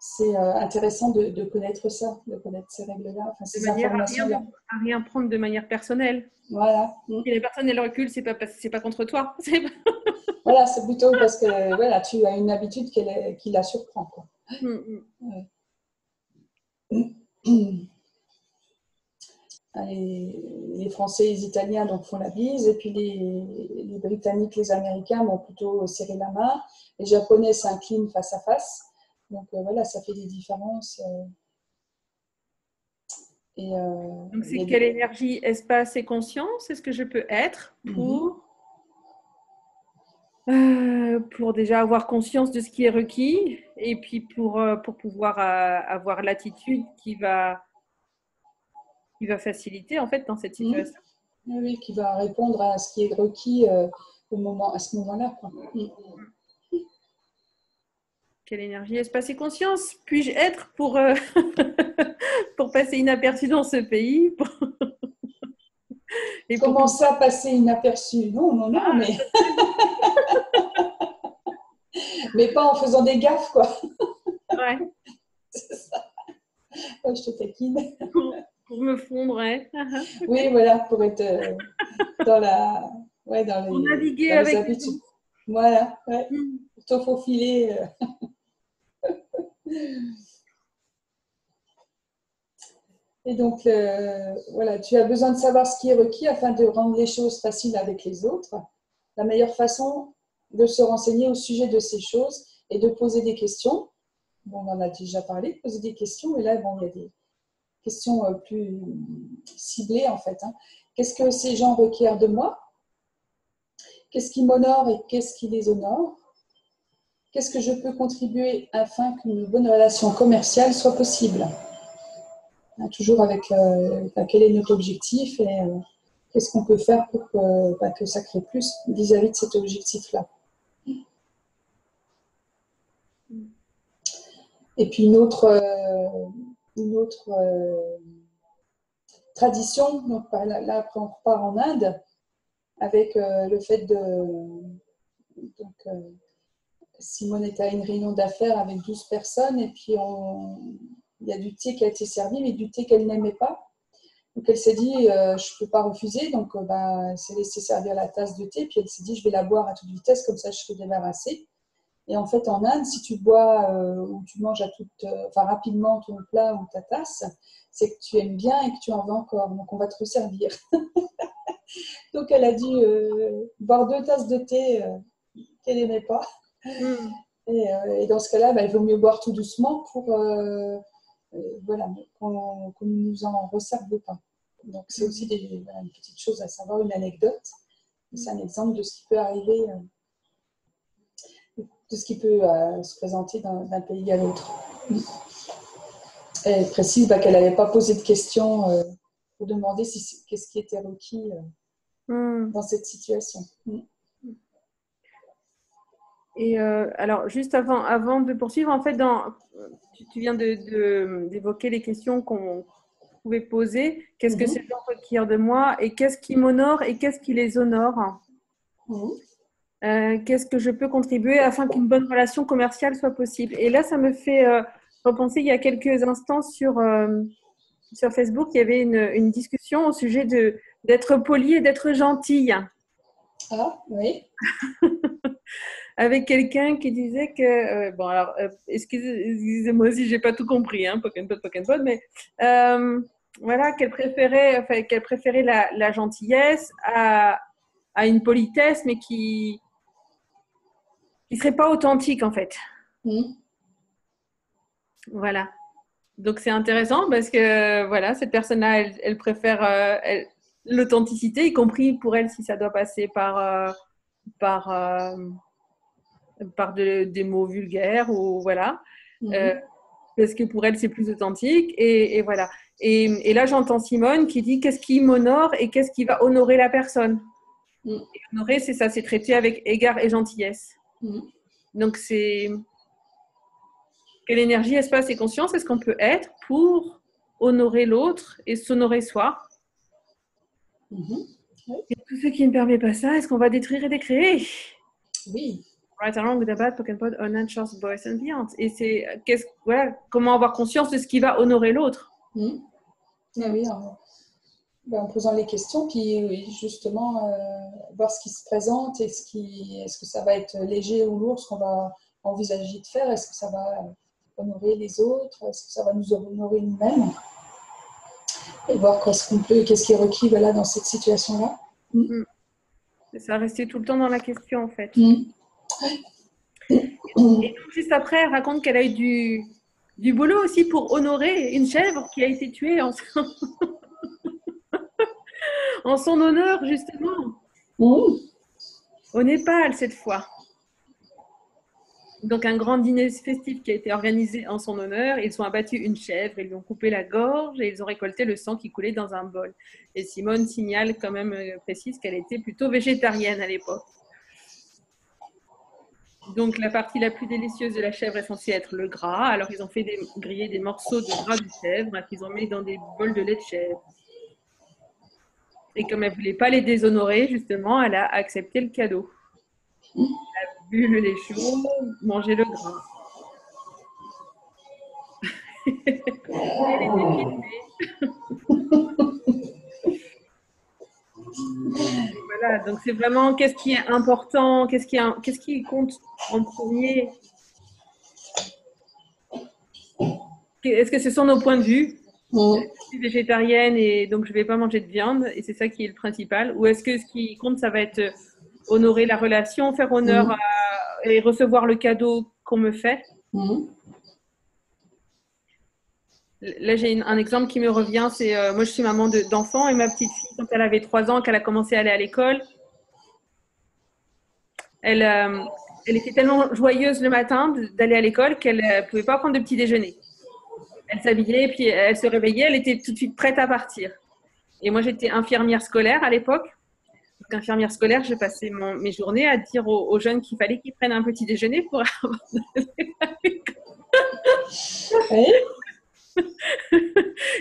c'est euh, intéressant de, de connaître ça, de connaître ces règles-là, enfin ces informations-là. À rien prendre de manière personnelle. Voilà. Et la personne elle recule, c'est pas, c'est pas contre toi. C'est pas... Voilà, c'est plutôt parce que voilà, tu as une habitude qui, qui la surprend, quoi. Mm-hmm. Ouais. Et les Français, les Italiens donc font la bise, et puis les, les Britanniques, les Américains vont plutôt serrer la main. Les Japonais s'inclinent face à face. Donc euh, voilà, ça fait des différences. Euh... Et, euh, donc c'est les... quelle énergie, espace et conscience est-ce que je peux être pour... Mm-hmm. Euh, pour déjà avoir conscience de ce qui est requis et puis pour, pour pouvoir avoir l'attitude qui va, qui va faciliter en fait dans cette situation. Mmh. Oui, qui va répondre à ce qui est requis euh, au moment, à ce moment-là. Mmh. Quelle énergie, espace et conscience puis-je être pour, euh, pour passer inaperçu dans ce pays pour... Et comment pour... ça, passer inaperçu? Non, non, non, mais... mais pas en faisant des gaffes, quoi. Ouais. C'est ça. Oh, je te taquine. Pour, pour me fondre, ouais. Oui, voilà, pour être euh, dans la... Ouais, dans les, pour naviguer dans les avec habitudes. Les... Voilà, ouais. Mm. Pour te faufiler... Euh... Et donc, euh, voilà, tu as besoin de savoir ce qui est requis afin de rendre les choses faciles avec les autres. La meilleure façon de se renseigner au sujet de ces choses est de poser des questions. Bon, on en a déjà parlé, poser des questions. Et là, bon, il y a des questions plus ciblées, en fait. Hein. Qu'est-ce que ces gens requièrent de moi? Qu'est-ce qui m'honore et qu'est-ce qui les honore? Qu'est-ce que je peux contribuer afin qu'une bonne relation commerciale soit possible? Toujours avec euh, quel est notre objectif et euh, qu'est-ce qu'on peut faire pour que, bah, que ça crée plus vis-à-vis de cet objectif-là. Et puis une autre, euh, une autre euh, tradition, donc là après on repart en Inde, avec euh, le fait de... Donc, euh, Simone était à une réunion d'affaires avec douze personnes et puis on... Il y a du thé qui a été servi, mais du thé qu'elle n'aimait pas. Donc, elle s'est dit, euh, je ne peux pas refuser. Donc, euh, bah, elle s'est laissée servir la tasse de thé. Puis, elle s'est dit, je vais la boire à toute vitesse. Comme ça, je serai débarrassée. Et en fait, en Inde, si tu bois euh, ou tu manges à toute, euh, enfin, rapidement ton plat ou ta tasse, c'est que tu aimes bien et que tu en veux encore. Donc, on va te resservir. Donc, elle a dû euh, boire deux tasses de thé euh, qu'elle n'aimait pas. Mm. Et, euh, et dans ce cas-là, bah, il vaut mieux boire tout doucement pour... Euh, Euh, voilà, qu'on ne nous en resserve pas. Donc, c'est aussi des, voilà, une petite chose à savoir, une anecdote. C'est un exemple de ce qui peut arriver, euh, de ce qui peut euh, se présenter d'un, d'un pays à l'autre. Elle précise bah, qu'elle n'avait pas posé de questions euh, pour demander si, qu'est-ce qui était requis euh, mm. dans cette situation. Mm. Et euh, alors, juste avant, avant de poursuivre, en fait, dans, tu, tu viens de, de, d'évoquer les questions qu'on pouvait poser. Qu'est-ce mm-hmm. que ces gens requièrent de moi? Et qu'est-ce qui m'honore? Et qu'est-ce qui les honore? Mm-hmm. euh, Qu'est-ce que je peux contribuer afin qu'une bonne relation commerciale soit possible? Et là, ça me fait euh, repenser, il y a quelques instants, sur, euh, sur Facebook, il y avait une, une discussion au sujet de, d'être poli et d'être gentille. Ah, oui. Avec quelqu'un qui disait que... Euh, bon, alors, euh, excusez-moi si je n'ai pas tout compris, hein, Pokémon, Pokémon, mais euh, voilà, qu'elle préférait, enfin, qu'elle préférait la, la gentillesse à, à une politesse, mais qui ne serait pas authentique, en fait. Mmh. Voilà. Donc, c'est intéressant parce que, voilà, cette personne-là, elle, elle préfère euh, elle, l'authenticité, y compris pour elle, si ça doit passer par... Euh, par euh, par de, des mots vulgaires ou voilà mm-hmm. euh, parce que pour elle c'est plus authentique et, et voilà et, et là j'entends Simone qui dit qu'est-ce qui m'honore et qu'est-ce qui va honorer la personne mm. et honorer c'est ça, c'est traité avec égard et gentillesse mm. donc c'est quelle énergie, espace et conscience est-ce qu'on peut être pour honorer l'autre et s'honorer soi mm-hmm. oui. Et tout ce qui ne permet pas ça, est-ce qu'on va détruire et décréer? Oui. Right along with the bad, poken pod, on and chance, boys and beyond. Et c'est qu'est-ce, voilà, comment avoir conscience de ce qui va honorer l'autre. Mmh. Ah oui, en, ben, en posant les questions, puis oui, justement, euh, voir ce qui se présente, et ce qui, est-ce que ça va être léger ou lourd, ce qu'on va envisager de faire, est-ce que ça va honorer les autres, est-ce que ça va nous honorer nous-mêmes, et voir qu'est-ce qu'on peut, qu'est-ce qui est requis voilà, dans cette situation-là. Mmh. C'est ça, rester tout le temps dans la question, en fait. Mmh. Et donc, juste après, elle raconte qu'elle a eu du, du boulot aussi pour honorer une chèvre qui a été tuée en son, en son honneur, justement. Mmh. Au Népal, cette fois. Donc, un grand dîner festif qui a été organisé en son honneur. Ils ont abattu une chèvre, ils lui ont coupé la gorge et ils ont récolté le sang qui coulait dans un bol. Et Simone signale quand même, précise qu'elle était plutôt végétarienne à l'époque. Donc, la partie la plus délicieuse de la chèvre est censée être le gras. Alors, ils ont fait des, griller des morceaux de gras de chèvre qu'ils ont mis dans des bols de lait de chèvre. Et comme elle ne voulait pas les déshonorer, justement, elle a accepté le cadeau. Elle a bu le lait chaud, mangé le gras. Voilà, donc c'est vraiment qu'est-ce qui est important, qu'est-ce qui, qu'est-ce qui compte en premier. Est-ce que ce sont nos points de vue? Mmh. Je suis végétarienne et donc je ne vais pas manger de viande et c'est ça qui est le principal. Ou est-ce que ce qui compte, ça va être honorer la relation, faire honneur mmh. à, et recevoir le cadeau qu'on me fait. Mmh. Là, j'ai un exemple qui me revient, c'est euh, moi je suis maman d'enfants de, et ma petite fille, quand elle avait trois ans, qu'elle a commencé à aller à l'école, elle, euh, elle était tellement joyeuse le matin d'aller à l'école qu'elle ne euh, pouvait pas prendre de petit déjeuner. Elle s'habillait, puis elle se réveillait, elle était tout de suite prête à partir. Et moi, j'étais infirmière scolaire à l'époque. Donc, infirmière scolaire, je passais mon, mes journées à dire aux, aux jeunes qu'il fallait qu'ils prennent un petit déjeuner pour avoir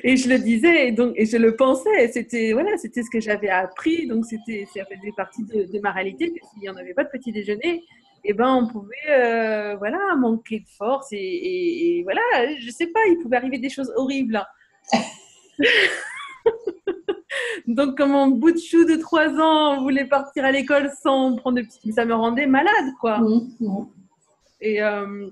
Et je le disais, et, donc, et je le pensais. C'était voilà, c'était ce que j'avais appris. Donc, c'était, ça faisait partie de, de ma réalité. S'il n'y en avait pas de petit déjeuner, eh ben, on pouvait euh, voilà, manquer de force. Et, et, et voilà, je ne sais pas, il pouvait arriver des choses horribles. Donc, comme un bout de chou de trois ans, on voulait partir à l'école sans prendre de petits... Ça me rendait malade, quoi. Mmh, mmh. Et, euh,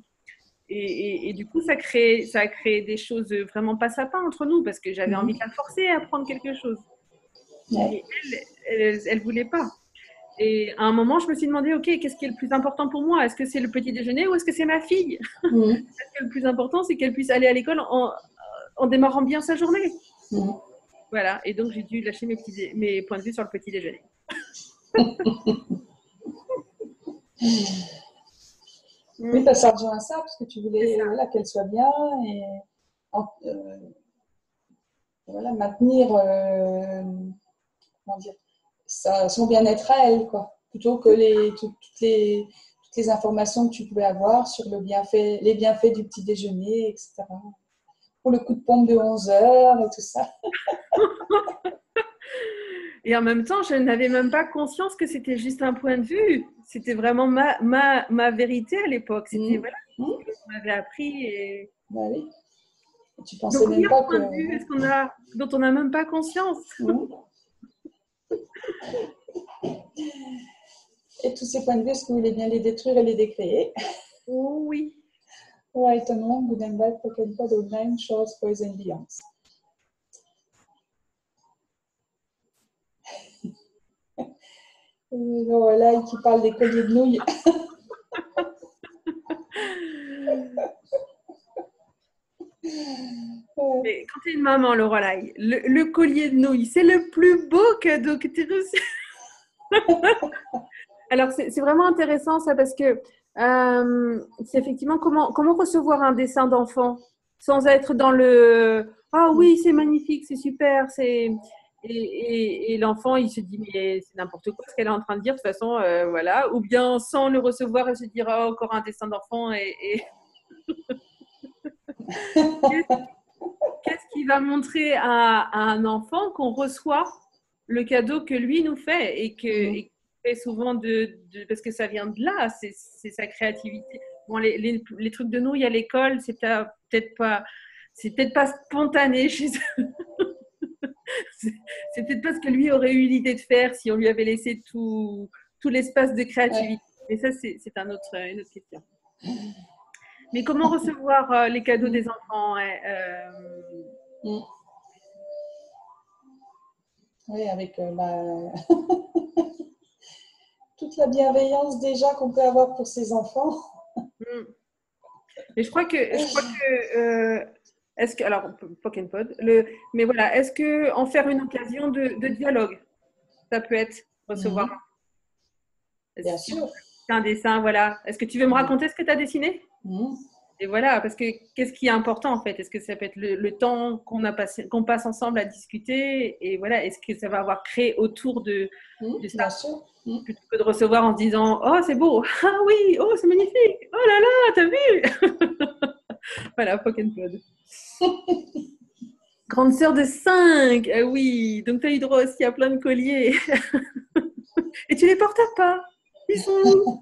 et, et, et du coup, ça, crée, ça a créé des choses vraiment passe à pas entre nous parce que j'avais mmh. envie de la forcer à prendre quelque chose. Mmh. Et elle ne voulait pas. Et à un moment, je me suis demandé, OK, qu'est-ce qui est le plus important pour moi? Est-ce que c'est le petit déjeuner ou est-ce que c'est ma fille? Mmh. Est-ce que le plus important, c'est qu'elle puisse aller à l'école en, en démarrant bien sa journée? Mmh. Voilà, et donc j'ai dû lâcher mes, petits, mes points de vue sur le petit déjeuner. Oui, parce que ça rejoint à ça, parce que tu voulais voilà, qu'elle soit bien et euh, voilà, maintenir euh, comment dire, ça, son bien-être à elle, quoi, plutôt que les, tout, toutes, les, toutes les informations que tu pouvais avoir sur le bienfait, les bienfaits du petit déjeuner, et cetera. Pour le coup de pompe de onze heures et tout ça. Et en même temps, je n'avais même pas conscience que c'était juste un point de vue. C'était vraiment ma, ma, ma vérité à l'époque. C'était mmh. voilà, ce qu'on m'avait appris. Et... Bah oui. Tu pensais donc, même pas que... point de vue est-ce qu'on a... dont on n'a même pas conscience. Mmh. Et tous ces points de vue, est-ce que vous voulez bien les détruire et les décréer? Oh, oui. Right and wrong, good and bad, pocket and paddle, nine shorts, boys and beyonds. Voilà, qui parle des colliers de nouilles. Mais quand t'es une maman, le Rolaï, le, le collier de nouilles, c'est le plus beau cadeau que t'aies reçu. Alors, c'est vraiment intéressant ça parce que Euh, c'est effectivement comment, comment recevoir un dessin d'enfant sans être dans le « Ah oui, c'est magnifique, c'est super ». Et, et, et l'enfant, il se dit « Mais c'est n'importe quoi ce qu'elle est en train de dire, de toute façon, euh, voilà ». Ou bien sans le recevoir et se dire « Ah, encore un dessin d'enfant et, et... ». Qu'est-ce qui va montrer à, à un enfant qu'on reçoit le cadeau que lui nous fait et que… Et souvent de, de parce que ça vient de là, c'est sa créativité. Bon, les, les, les trucs de nouilles à l'école, c'est peut-être pas, c'est peut-être pas spontané chez eux. C'est peut-être pas ce que lui aurait eu l'idée de faire si on lui avait laissé tout, tout l'espace de créativité. Mais ça, c'est un autre, une autre question. Mais comment recevoir les cadeaux des enfants euh... Oui, avec la. Toute la bienveillance déjà qu'on peut avoir pour ses enfants. Mais je crois que, je crois que, euh, est-ce que, alors, poke and pod, le, mais voilà, est-ce que en faire une occasion de, de dialogue, ça peut être recevoir. Mm-hmm. Bien sûr. C'est un dessin, voilà. Est-ce que tu veux me raconter ce que tu as dessiné? Mmh. Et voilà, parce que qu'est-ce qui est important en fait? Est-ce que ça peut être le, le temps qu'on a passé, qu'on passe ensemble à discuter? Et voilà, est-ce que ça va avoir créé autour de, mmh, de ça? Mmh. Plutôt que de recevoir en disant « Oh, c'est beau !»« Ah oui !»« Oh, c'est magnifique !»« Oh là là, t'as vu ?» Voilà, fucking pod. Grande sœur de cinq, ah oui. Donc, tu as eu droit aussi à plein de colliers. Et tu les portes pas. Ils sont où?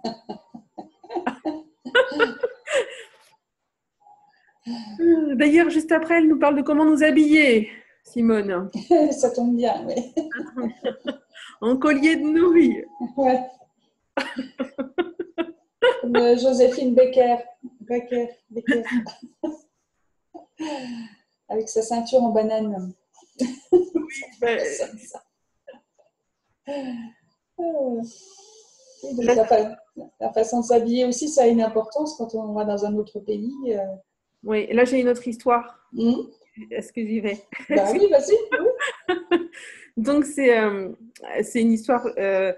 D'ailleurs, juste après, elle nous parle de comment nous habiller, Simone. Ça tombe bien, oui. En collier de nouilles. Ouais. Comme Joséphine Becker. Becker, Becker. Avec sa ceinture en banane. Oui, ben... oh. Donc, la, fa... la façon de s'habiller aussi, ça a une importance quand on va dans un autre pays. Euh... Oui, et là j'ai une autre histoire. Mmh. Est-ce que j'y vais? Ben oui, vas-y. Donc c'est euh, c'est une histoire euh,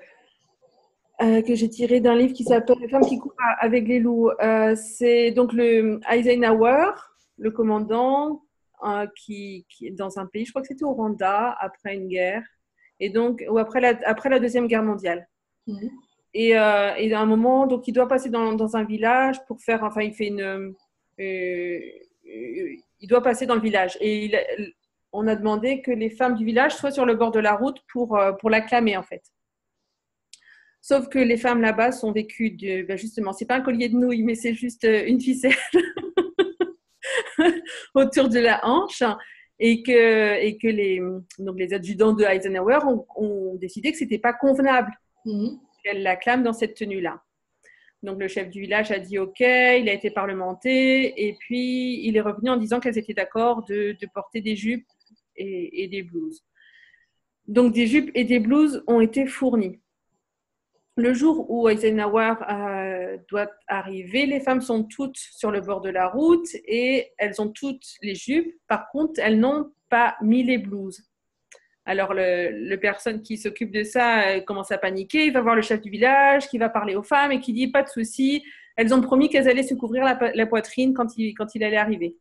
euh, que j'ai tirée d'un livre qui s'appelle Les femmes qui courent avec les loups. Euh, c'est donc le Eisenhower, le commandant euh, qui, qui est dans un pays, je crois que c'était au Rwanda, après une guerre, et donc, ou après la, après la Deuxième Guerre mondiale. Mmh. Et, euh, et à un moment, donc, il doit passer dans, dans un village pour faire, enfin, il fait une, euh, euh, il doit passer dans le village. Et il, on a demandé que les femmes du village soient sur le bord de la route pour, euh, pour l'acclamer, en fait. Sauf que les femmes là-bas sont vécues, de, ben justement, c'est pas un collier de nouilles, mais c'est juste une ficelle. Autour de la hanche, et que, et que les, donc les adjudants de Eisenhower ont, ont décidé que ce n'était pas convenable, mm-hmm, qu'elle l'acclame dans cette tenue-là. Donc le chef du village a dit OK, il a été parlementé, et puis il est revenu en disant qu'elles étaient d'accord de, de porter des jupes et, et des blouses. Donc des jupes et des blouses ont été fournies. Le jour où Eisenhower euh, doit arriver, les femmes sont toutes sur le bord de la route et elles ont toutes les jupes. Par contre, elles n'ont pas mis les blouses. Alors, le, le personne qui s'occupe de ça commence à paniquer. Il va voir le chef du village qui va parler aux femmes et qui dit « Pas de souci, elles ont promis qu'elles allaient se couvrir la, la poitrine quand il, quand il allait arriver. »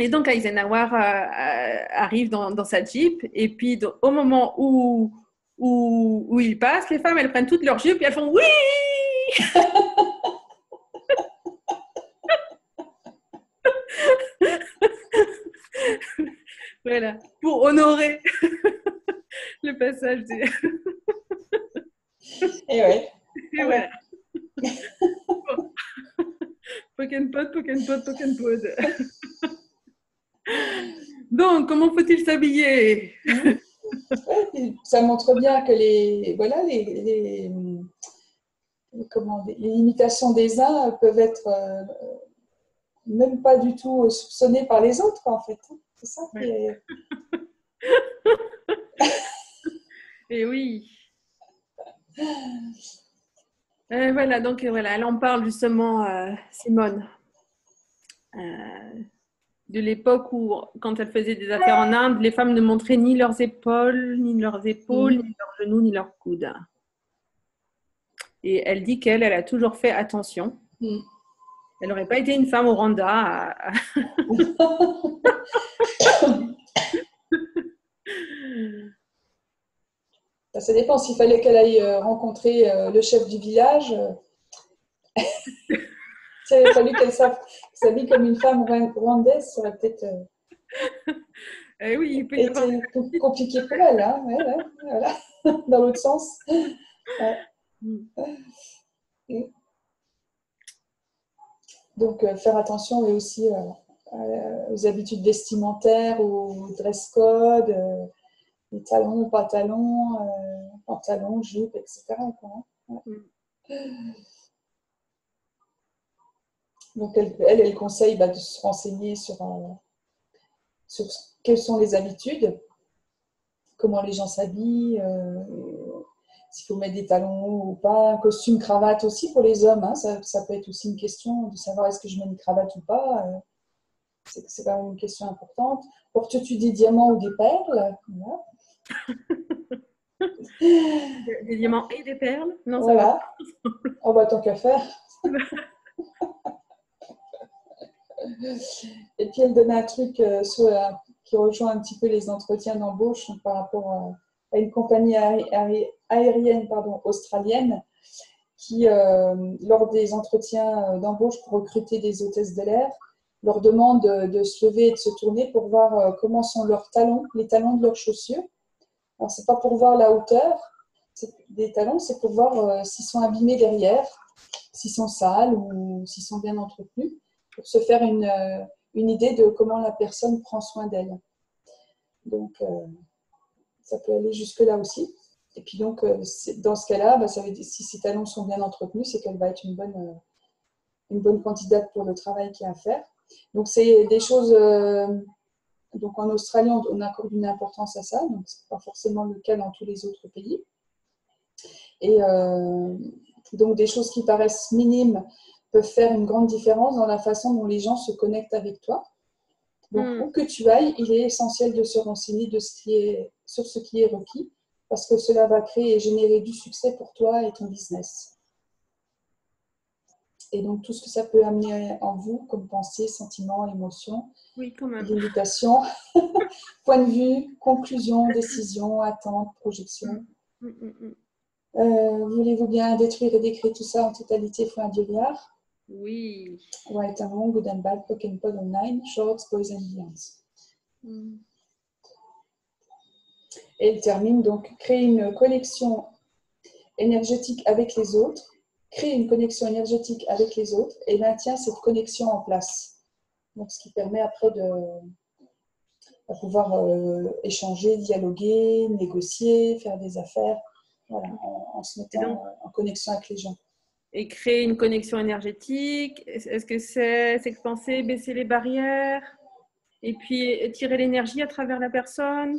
Et donc, Eisenhower euh, arrive dans, dans sa Jeep et puis donc, au moment où... Où, où ils passent, les femmes, elles prennent toutes leurs jupes et elles font « Oui !» Voilà, pour honorer le passage du... Et ouais. Et voilà. Bon. Pokenpod, Pokenpod, Pokenpod. Donc, comment faut-il s'habiller? Ouais, ça montre bien que les, voilà, les, les, les, comment, les limitations des uns peuvent être euh, même pas du tout soupçonnées par les autres, en fait. C'est ça qui est... Et oui. Et voilà, donc voilà, là on parle justement, euh, Simone, euh, de l'époque où, quand elle faisait des affaires en Inde, les femmes ne montraient ni leurs épaules, ni leurs épaules, mmh. ni leurs genoux, ni leurs coudes. Et elle dit qu'elle, elle a toujours fait attention. Mmh. Elle n'aurait pas été une femme au Rwanda. À... Ça dépend. S'il fallait qu'elle aille rencontrer le chef du village... S'il avait fallu qu'elle s'habille comme une femme rwandaise, ça aurait peut-être euh, eh oui, il peut été avoir... compliqué pour elle. Hein, ouais, ouais, voilà. Dans l'autre sens. Ouais. Mm. Donc, euh, faire attention mais aussi euh, aux habitudes vestimentaires, aux dress codes, euh, les talons, pantalons, euh, pantalons, jupes, et cetera. Ouais. Mm. Donc, elle, elle, elle conseille bah, de se renseigner sur, un, sur quelles sont les habitudes, comment les gens s'habillent, euh, s'il faut mettre des talons hauts ou pas, un costume, cravate aussi pour les hommes. Hein, ça, ça peut être aussi une question de savoir est-ce que je mets une cravate ou pas. Euh, c'est, c'est quand même une question importante. Portes-tu des diamants ou des perles? Voilà. Des diamants et des perles. Non, ça voilà. Va. Oh, bah, tant qu'à faire. Et puis, elle donnait un truc euh, sur, euh, qui rejoint un petit peu les entretiens d'embauche par rapport euh, à une compagnie aérienne pardon, australienne qui, euh, lors des entretiens d'embauche pour recruter des hôtesses de l'air, leur demande de, de se lever et de se tourner pour voir euh, comment sont leurs talons, les talons de leurs chaussures. Alors, ce n'est pas pour voir la hauteur des talons, c'est pour voir euh, s'ils sont abîmés derrière, s'ils sont sales ou s'ils sont bien entretenus, pour se faire une, euh, une idée de comment la personne prend soin d'elle. Donc, euh, ça peut aller jusque-là aussi. Et puis donc, euh, dans ce cas-là, bah, ça veut dire, si ses talons sont bien entretenus, c'est qu'elle va être une bonne, euh, une bonne candidate pour le travail qu'il y a à faire. Donc, c'est des choses... Euh, donc, en Australie, on, on accorde une importance à ça. Donc, ce n'est pas forcément le cas dans tous les autres pays. Et euh, donc, des choses qui paraissent minimes peuvent faire une grande différence dans la façon dont les gens se connectent avec toi. Donc, mmh. où que tu ailles, il est essentiel de se renseigner de ce qui est, sur ce qui est requis, parce que cela va créer et générer du succès pour toi et ton business. Et donc, tout ce que ça peut amener en vous, comme pensée, sentiment, émotion, oui, quand même. Limitation, point de vue, conclusion, décision, attente, projection. Mmh. Mmh. Euh, voulez-vous bien détruire et décrire tout ça en totalité fois un dollar? Oui. Right and wrong, good and bad, rock and pod online, shorts, boys and beyonds. Mm. Et il termine donc, créer une connexion énergétique avec les autres, créer une connexion énergétique avec les autres et maintient cette connexion en place. Donc, ce qui permet après de, de pouvoir euh, échanger, dialoguer, négocier, faire des affaires. Voilà, en, en se mettant donc, en, en connexion avec les gens. Et créer une connexion énergétique, est-ce que c'est s'expanser, baisser les barrières et puis tirer l'énergie à travers la personne?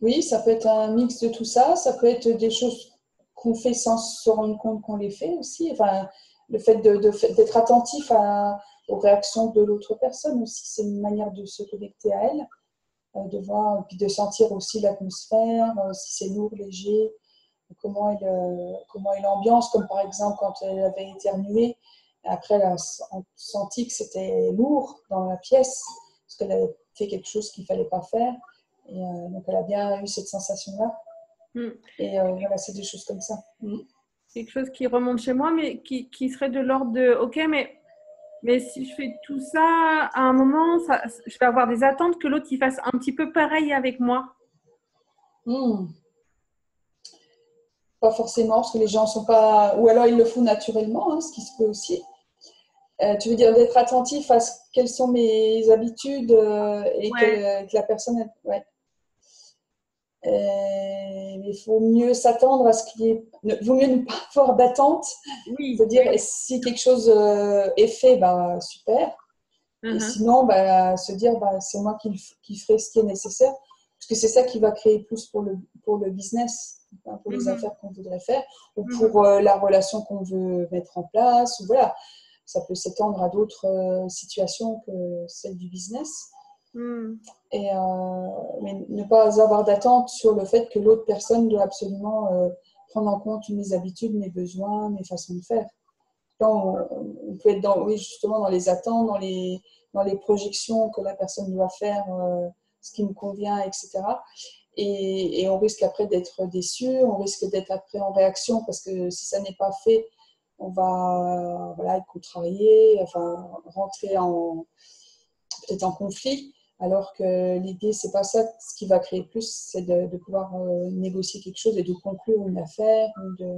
Oui, ça peut être un mix de tout ça. Ça peut être des choses qu'on fait sans se rendre compte qu'on les fait aussi. Enfin, le fait de, de, d'être attentif à, aux réactions de l'autre personne aussi, c'est une manière de se connecter à elle, de voir, et puis de sentir aussi l'atmosphère, si c'est lourd, léger. Comment elle, euh, comment elle ambiance, comme par exemple quand elle avait éternué, après elle a senti que c'était lourd dans la pièce, parce qu'elle avait fait quelque chose qu'il ne fallait pas faire, et, euh, donc elle a bien eu cette sensation-là, mm. et euh, voilà, c'est des choses comme ça. Mm. Quelque chose qui remonte chez moi, mais qui, qui serait de l'ordre de, ok, mais, mais si je fais tout ça, à un moment, ça, je vais avoir des attentes que l'autre il fasse un petit peu pareil avec moi. Mm. Pas forcément, parce que les gens sont pas... Ou alors, ils le font naturellement, hein, ce qui se peut aussi. Euh, tu veux dire d'être attentif à ce... quelles sont mes habitudes euh, et ouais. que, que la personne... Ouais. Euh, il faut mieux s'attendre à ce qu'il y ait... Il vaut mieux ne pas avoir d'attente. Oui. C'est-à-dire, si quelque chose euh, est fait, bah, super. Uh-huh. Et sinon, bah, se dire, bah, c'est moi qui, qui ferai ce qui est nécessaire. Parce que c'est ça qui va créer plus pour le, pour le business. Pour les mm-hmm. affaires qu'on voudrait faire ou pour euh, la relation qu'on veut mettre en place, ou voilà, ça peut s'étendre à d'autres euh, situations que celle du business. Mm. Et euh, mais ne pas avoir d'attente sur le fait que l'autre personne doit absolument euh, prendre en compte mes habitudes, mes besoins, mes façons de faire. Là, on, on peut être dans, oui, justement dans les attentes, dans les, dans les projections que la personne doit faire, euh, ce qui me convient, et cetera. Et, et on risque après d'être déçu, on risque d'être après en réaction parce que si ça n'est pas fait, on va voilà, être contrarié, enfin, rentrer en, peut-être en conflit. Alors que l'idée, c'est pas ça. Ce qui va créer plus, c'est de, de pouvoir euh, négocier quelque chose et de conclure une affaire, ou de,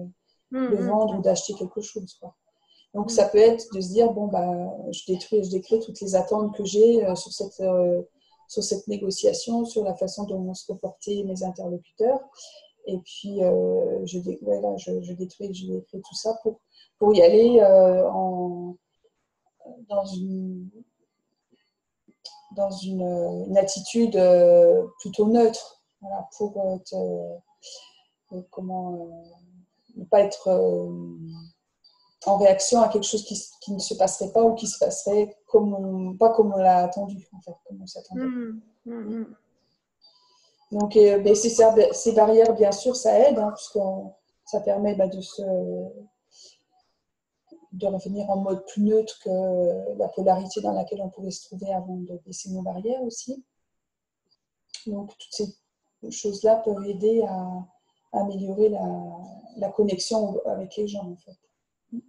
mmh, de vendre mmh. ou d'acheter quelque chose. Quoi. Donc, mmh. ça peut être de se dire, bon, bah, je détruis et je décris toutes les attentes que j'ai euh, sur cette... Euh, sur cette négociation, sur la façon dont vont se comporter mes interlocuteurs. Et puis, euh, je, dé... ouais, là, je, je détruis, je détruis tout ça pour, pour y aller euh, en... dans une, dans une, une attitude euh, plutôt neutre, voilà, pour euh, te... euh, comment, euh, ne pas être euh, en réaction à quelque chose qui, qui ne se passerait pas ou qui se passerait comme on, pas comme on l'a attendu, en fait, comme on s'attendait. Mmh, mmh. Donc, et, ben, ces, ces barrières, bien sûr, ça aide, hein, puisque ça permet ben, de se... de revenir en mode plus neutre que la polarité dans laquelle on pouvait se trouver avant de baisser nos barrières aussi. Donc, toutes ces choses-là peuvent aider à, à améliorer la, la connexion avec les gens, en fait.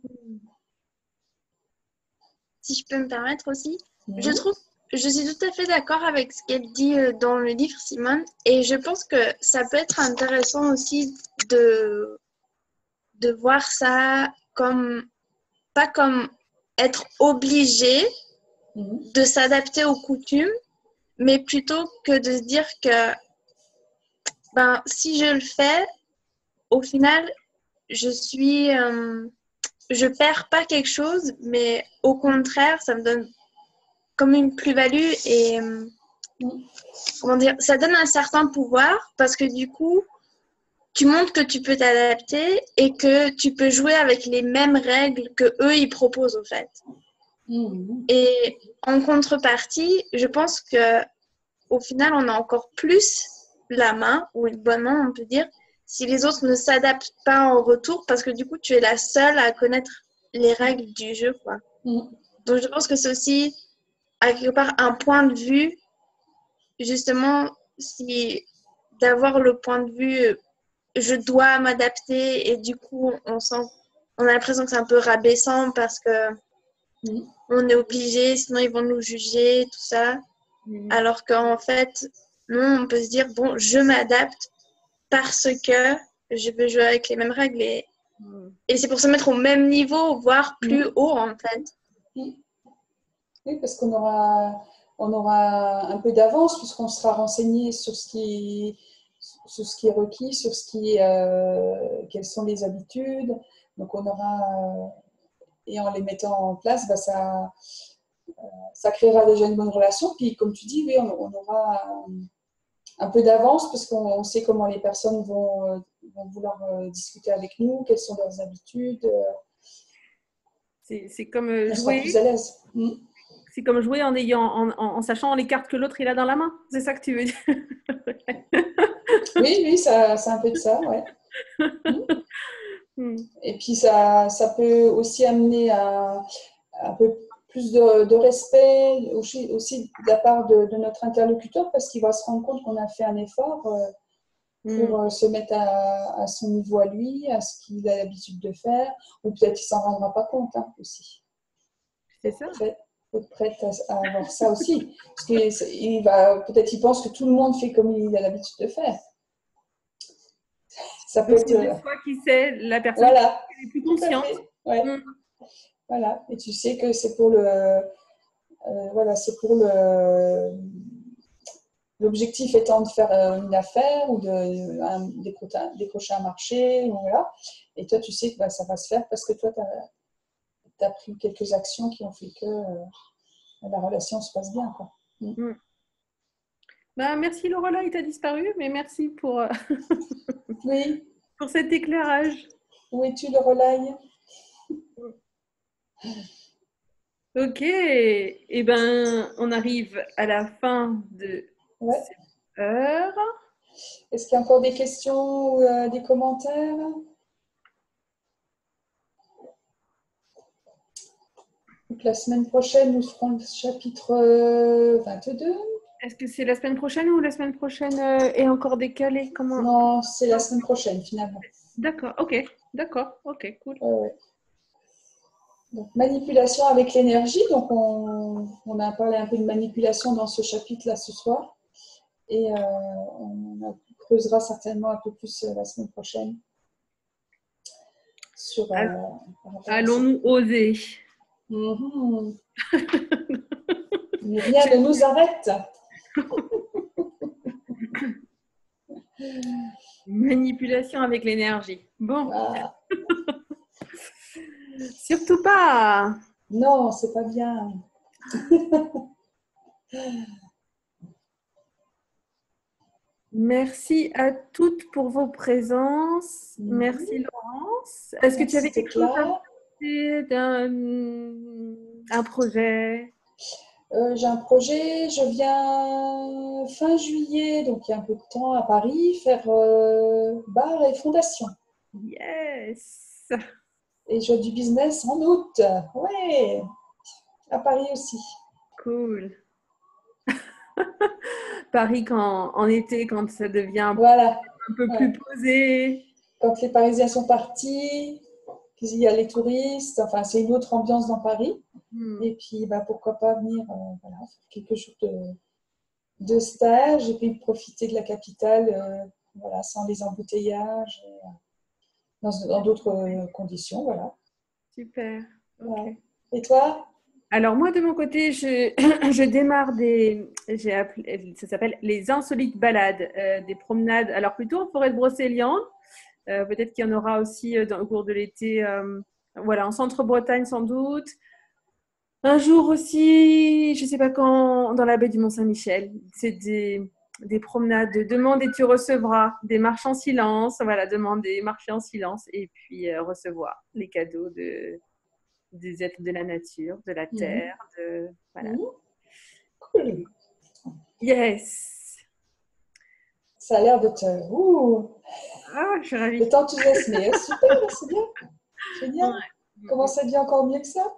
Si je peux me permettre aussi, mmh. je trouve, je suis tout à fait d'accord avec ce qu'elle dit dans le livre, Simone, et je pense que ça peut être intéressant aussi de, de voir ça comme... pas comme être obligé de s'adapter aux coutumes, mais plutôt que de se dire que ben, si je le fais, au final, je suis, euh, je perds pas quelque chose, mais au contraire, ça me donne comme une plus-value et euh, comment dire, ça donne un certain pouvoir parce que du coup, tu montres que tu peux t'adapter et que tu peux jouer avec les mêmes règles que eux ils proposent, en fait. Mmh. Et en contrepartie, je pense que au final, on a encore plus la main, ou une bonne main, on peut dire, si les autres ne s'adaptent pas en retour, parce que du coup, tu es la seule à connaître les règles du jeu, quoi. Mmh. Donc, je pense que c'est aussi, à quelque part, un point de vue, justement, si d'avoir le point de vue... je dois m'adapter et du coup, on, sent, on a l'impression que c'est un peu rabaissant parce que mmh. on est obligé, sinon ils vont nous juger, tout ça. Mmh. Alors qu'en fait, non, on peut se dire, bon, je m'adapte parce que je veux jouer avec les mêmes règles. Et, mmh. et c'est pour se mettre au même niveau, voire plus mmh. haut, en fait. Mmh. Oui, parce qu'on aura, on aura un peu d'avance puisqu'on sera renseigné sur ce qui est... sur ce qui est requis, sur ce qui, euh, quelles sont les habitudes. Donc, on aura, euh, et en les mettant en place, bah, ça, euh, ça créera déjà une bonne relation. Puis, comme tu dis, oui, on, on aura un, un peu d'avance parce qu'on sait comment les personnes vont, euh, vont vouloir euh, discuter avec nous, quelles sont leurs habitudes. Euh, c'est, c'est comme euh, jouer. Plus à l'aise. Mmh. C'est comme jouer en, ayant, en, en, en sachant les cartes que l'autre il a dans la main. C'est ça que tu veux dire? Oui, oui, ça, c'est un peu de ça, ouais. Mm. Et puis ça, ça peut aussi amener à, à un peu plus de, de respect aussi, aussi de la part de, de notre interlocuteur parce qu'il va se rendre compte qu'on a fait un effort euh, pour mm. se mettre à, à son niveau à lui, à ce qu'il a l'habitude de faire, ou peut-être il s'en rendra pas compte hein, aussi. C'est ça. Peut-être. Prête à avoir ça aussi parce qu'il va peut-être il pense que tout le monde fait comme il a l'habitude de faire. Ça peut être une fois qu'il sait la personne voilà. est plus consciente ouais. mm. voilà et tu sais que c'est pour le euh, voilà c'est pour le l'objectif étant de faire une affaire ou de un, décrocher, un, décrocher un marché voilà et toi tu sais que bah, ça va se faire parce que toi tu as tu as pris quelques actions qui ont fait que euh, la relation se passe bien. Quoi. Mm. Ben, merci Laurella, il t'a disparu, mais merci pour, euh, oui. pour cet éclairage. Où es-tu Laurella? Ok, et ben, on arrive à la fin de ouais. cette heure. Est-ce qu'il y a encore des questions ou euh, des commentaires? Donc, la semaine prochaine, nous ferons le chapitre vingt-deux. Est-ce que c'est la semaine prochaine ou la semaine prochaine est encore décalée? Comment... Non, c'est la semaine prochaine, finalement. D'accord, ok. D'accord, ok, cool. Euh, donc, manipulation avec l'énergie. Donc, on, on a parlé un peu de manipulation dans ce chapitre-là ce soir. Et euh, on creusera certainement un peu plus euh, la semaine prochaine. Sur. Euh, Allons-nous oser? Mmh. Mais rien ne nous arrête. Manipulation avec l'énergie. Bon. Ah. Surtout pas. Non, c'est pas bien. Merci à toutes pour vos présences. Mmh. Merci Laurence. Est-ce que tu avais quelque chose à... C'est un, un projet. euh, j'ai un projet, je viens fin juillet, donc il y a un peu de temps à Paris, faire euh, bar et fondation. Yes. Et Joie du business en août, ouais, à Paris aussi. Cool. Paris quand, en été, quand ça devient voilà. un peu ouais. plus posé. Quand les Parisiens sont partis, il y a les touristes, enfin c'est une autre ambiance dans Paris. Hmm. Et puis bah, pourquoi pas venir euh, voilà, faire quelques jours de, de stage et puis profiter de la capitale euh, voilà, sans les embouteillages, euh, dans, dans d'autres euh, conditions. Voilà. Super. Voilà. Okay. Et toi ? Alors moi de mon côté, je, je démarre des, j'ai appelé, ça s'appelle les insolites balades, euh, des promenades, alors plutôt en forêt de Brocéliande, euh, peut-être qu'il y en aura aussi dans, au cours de l'été, euh, voilà, en centre-Bretagne sans doute. Un jour aussi, je ne sais pas quand, dans la baie du Mont-Saint-Michel, c'est des, des promenades de demande et tu recevras, des marches en silence, voilà, demander, marcher en silence et puis euh, recevoir les cadeaux de... des êtres de la nature, de la terre, mmh. de... Voilà. Mmh. Cool. Yes. Ça a l'air de te... Ouh. Ah, je suis ravie. De t'enthousiasmer. Super, c'est bien. Génial. Ouais. Comment ça devient encore mieux que ça?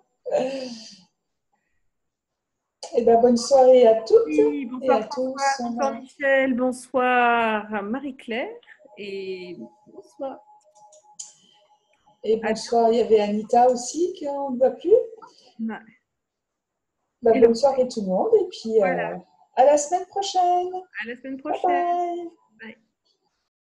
Eh bien, bonne soirée à toutes oui, bonsoir, et à tous. Bonsoir Michel, bonsoir Marie-Claire et bonsoir. Et bonsoir, il y avait Anita aussi qu'on ne voit plus. Ouais. Bah, bonne soirée tout le monde et puis voilà. euh, à la semaine prochaine. À la semaine prochaine. Bye bye.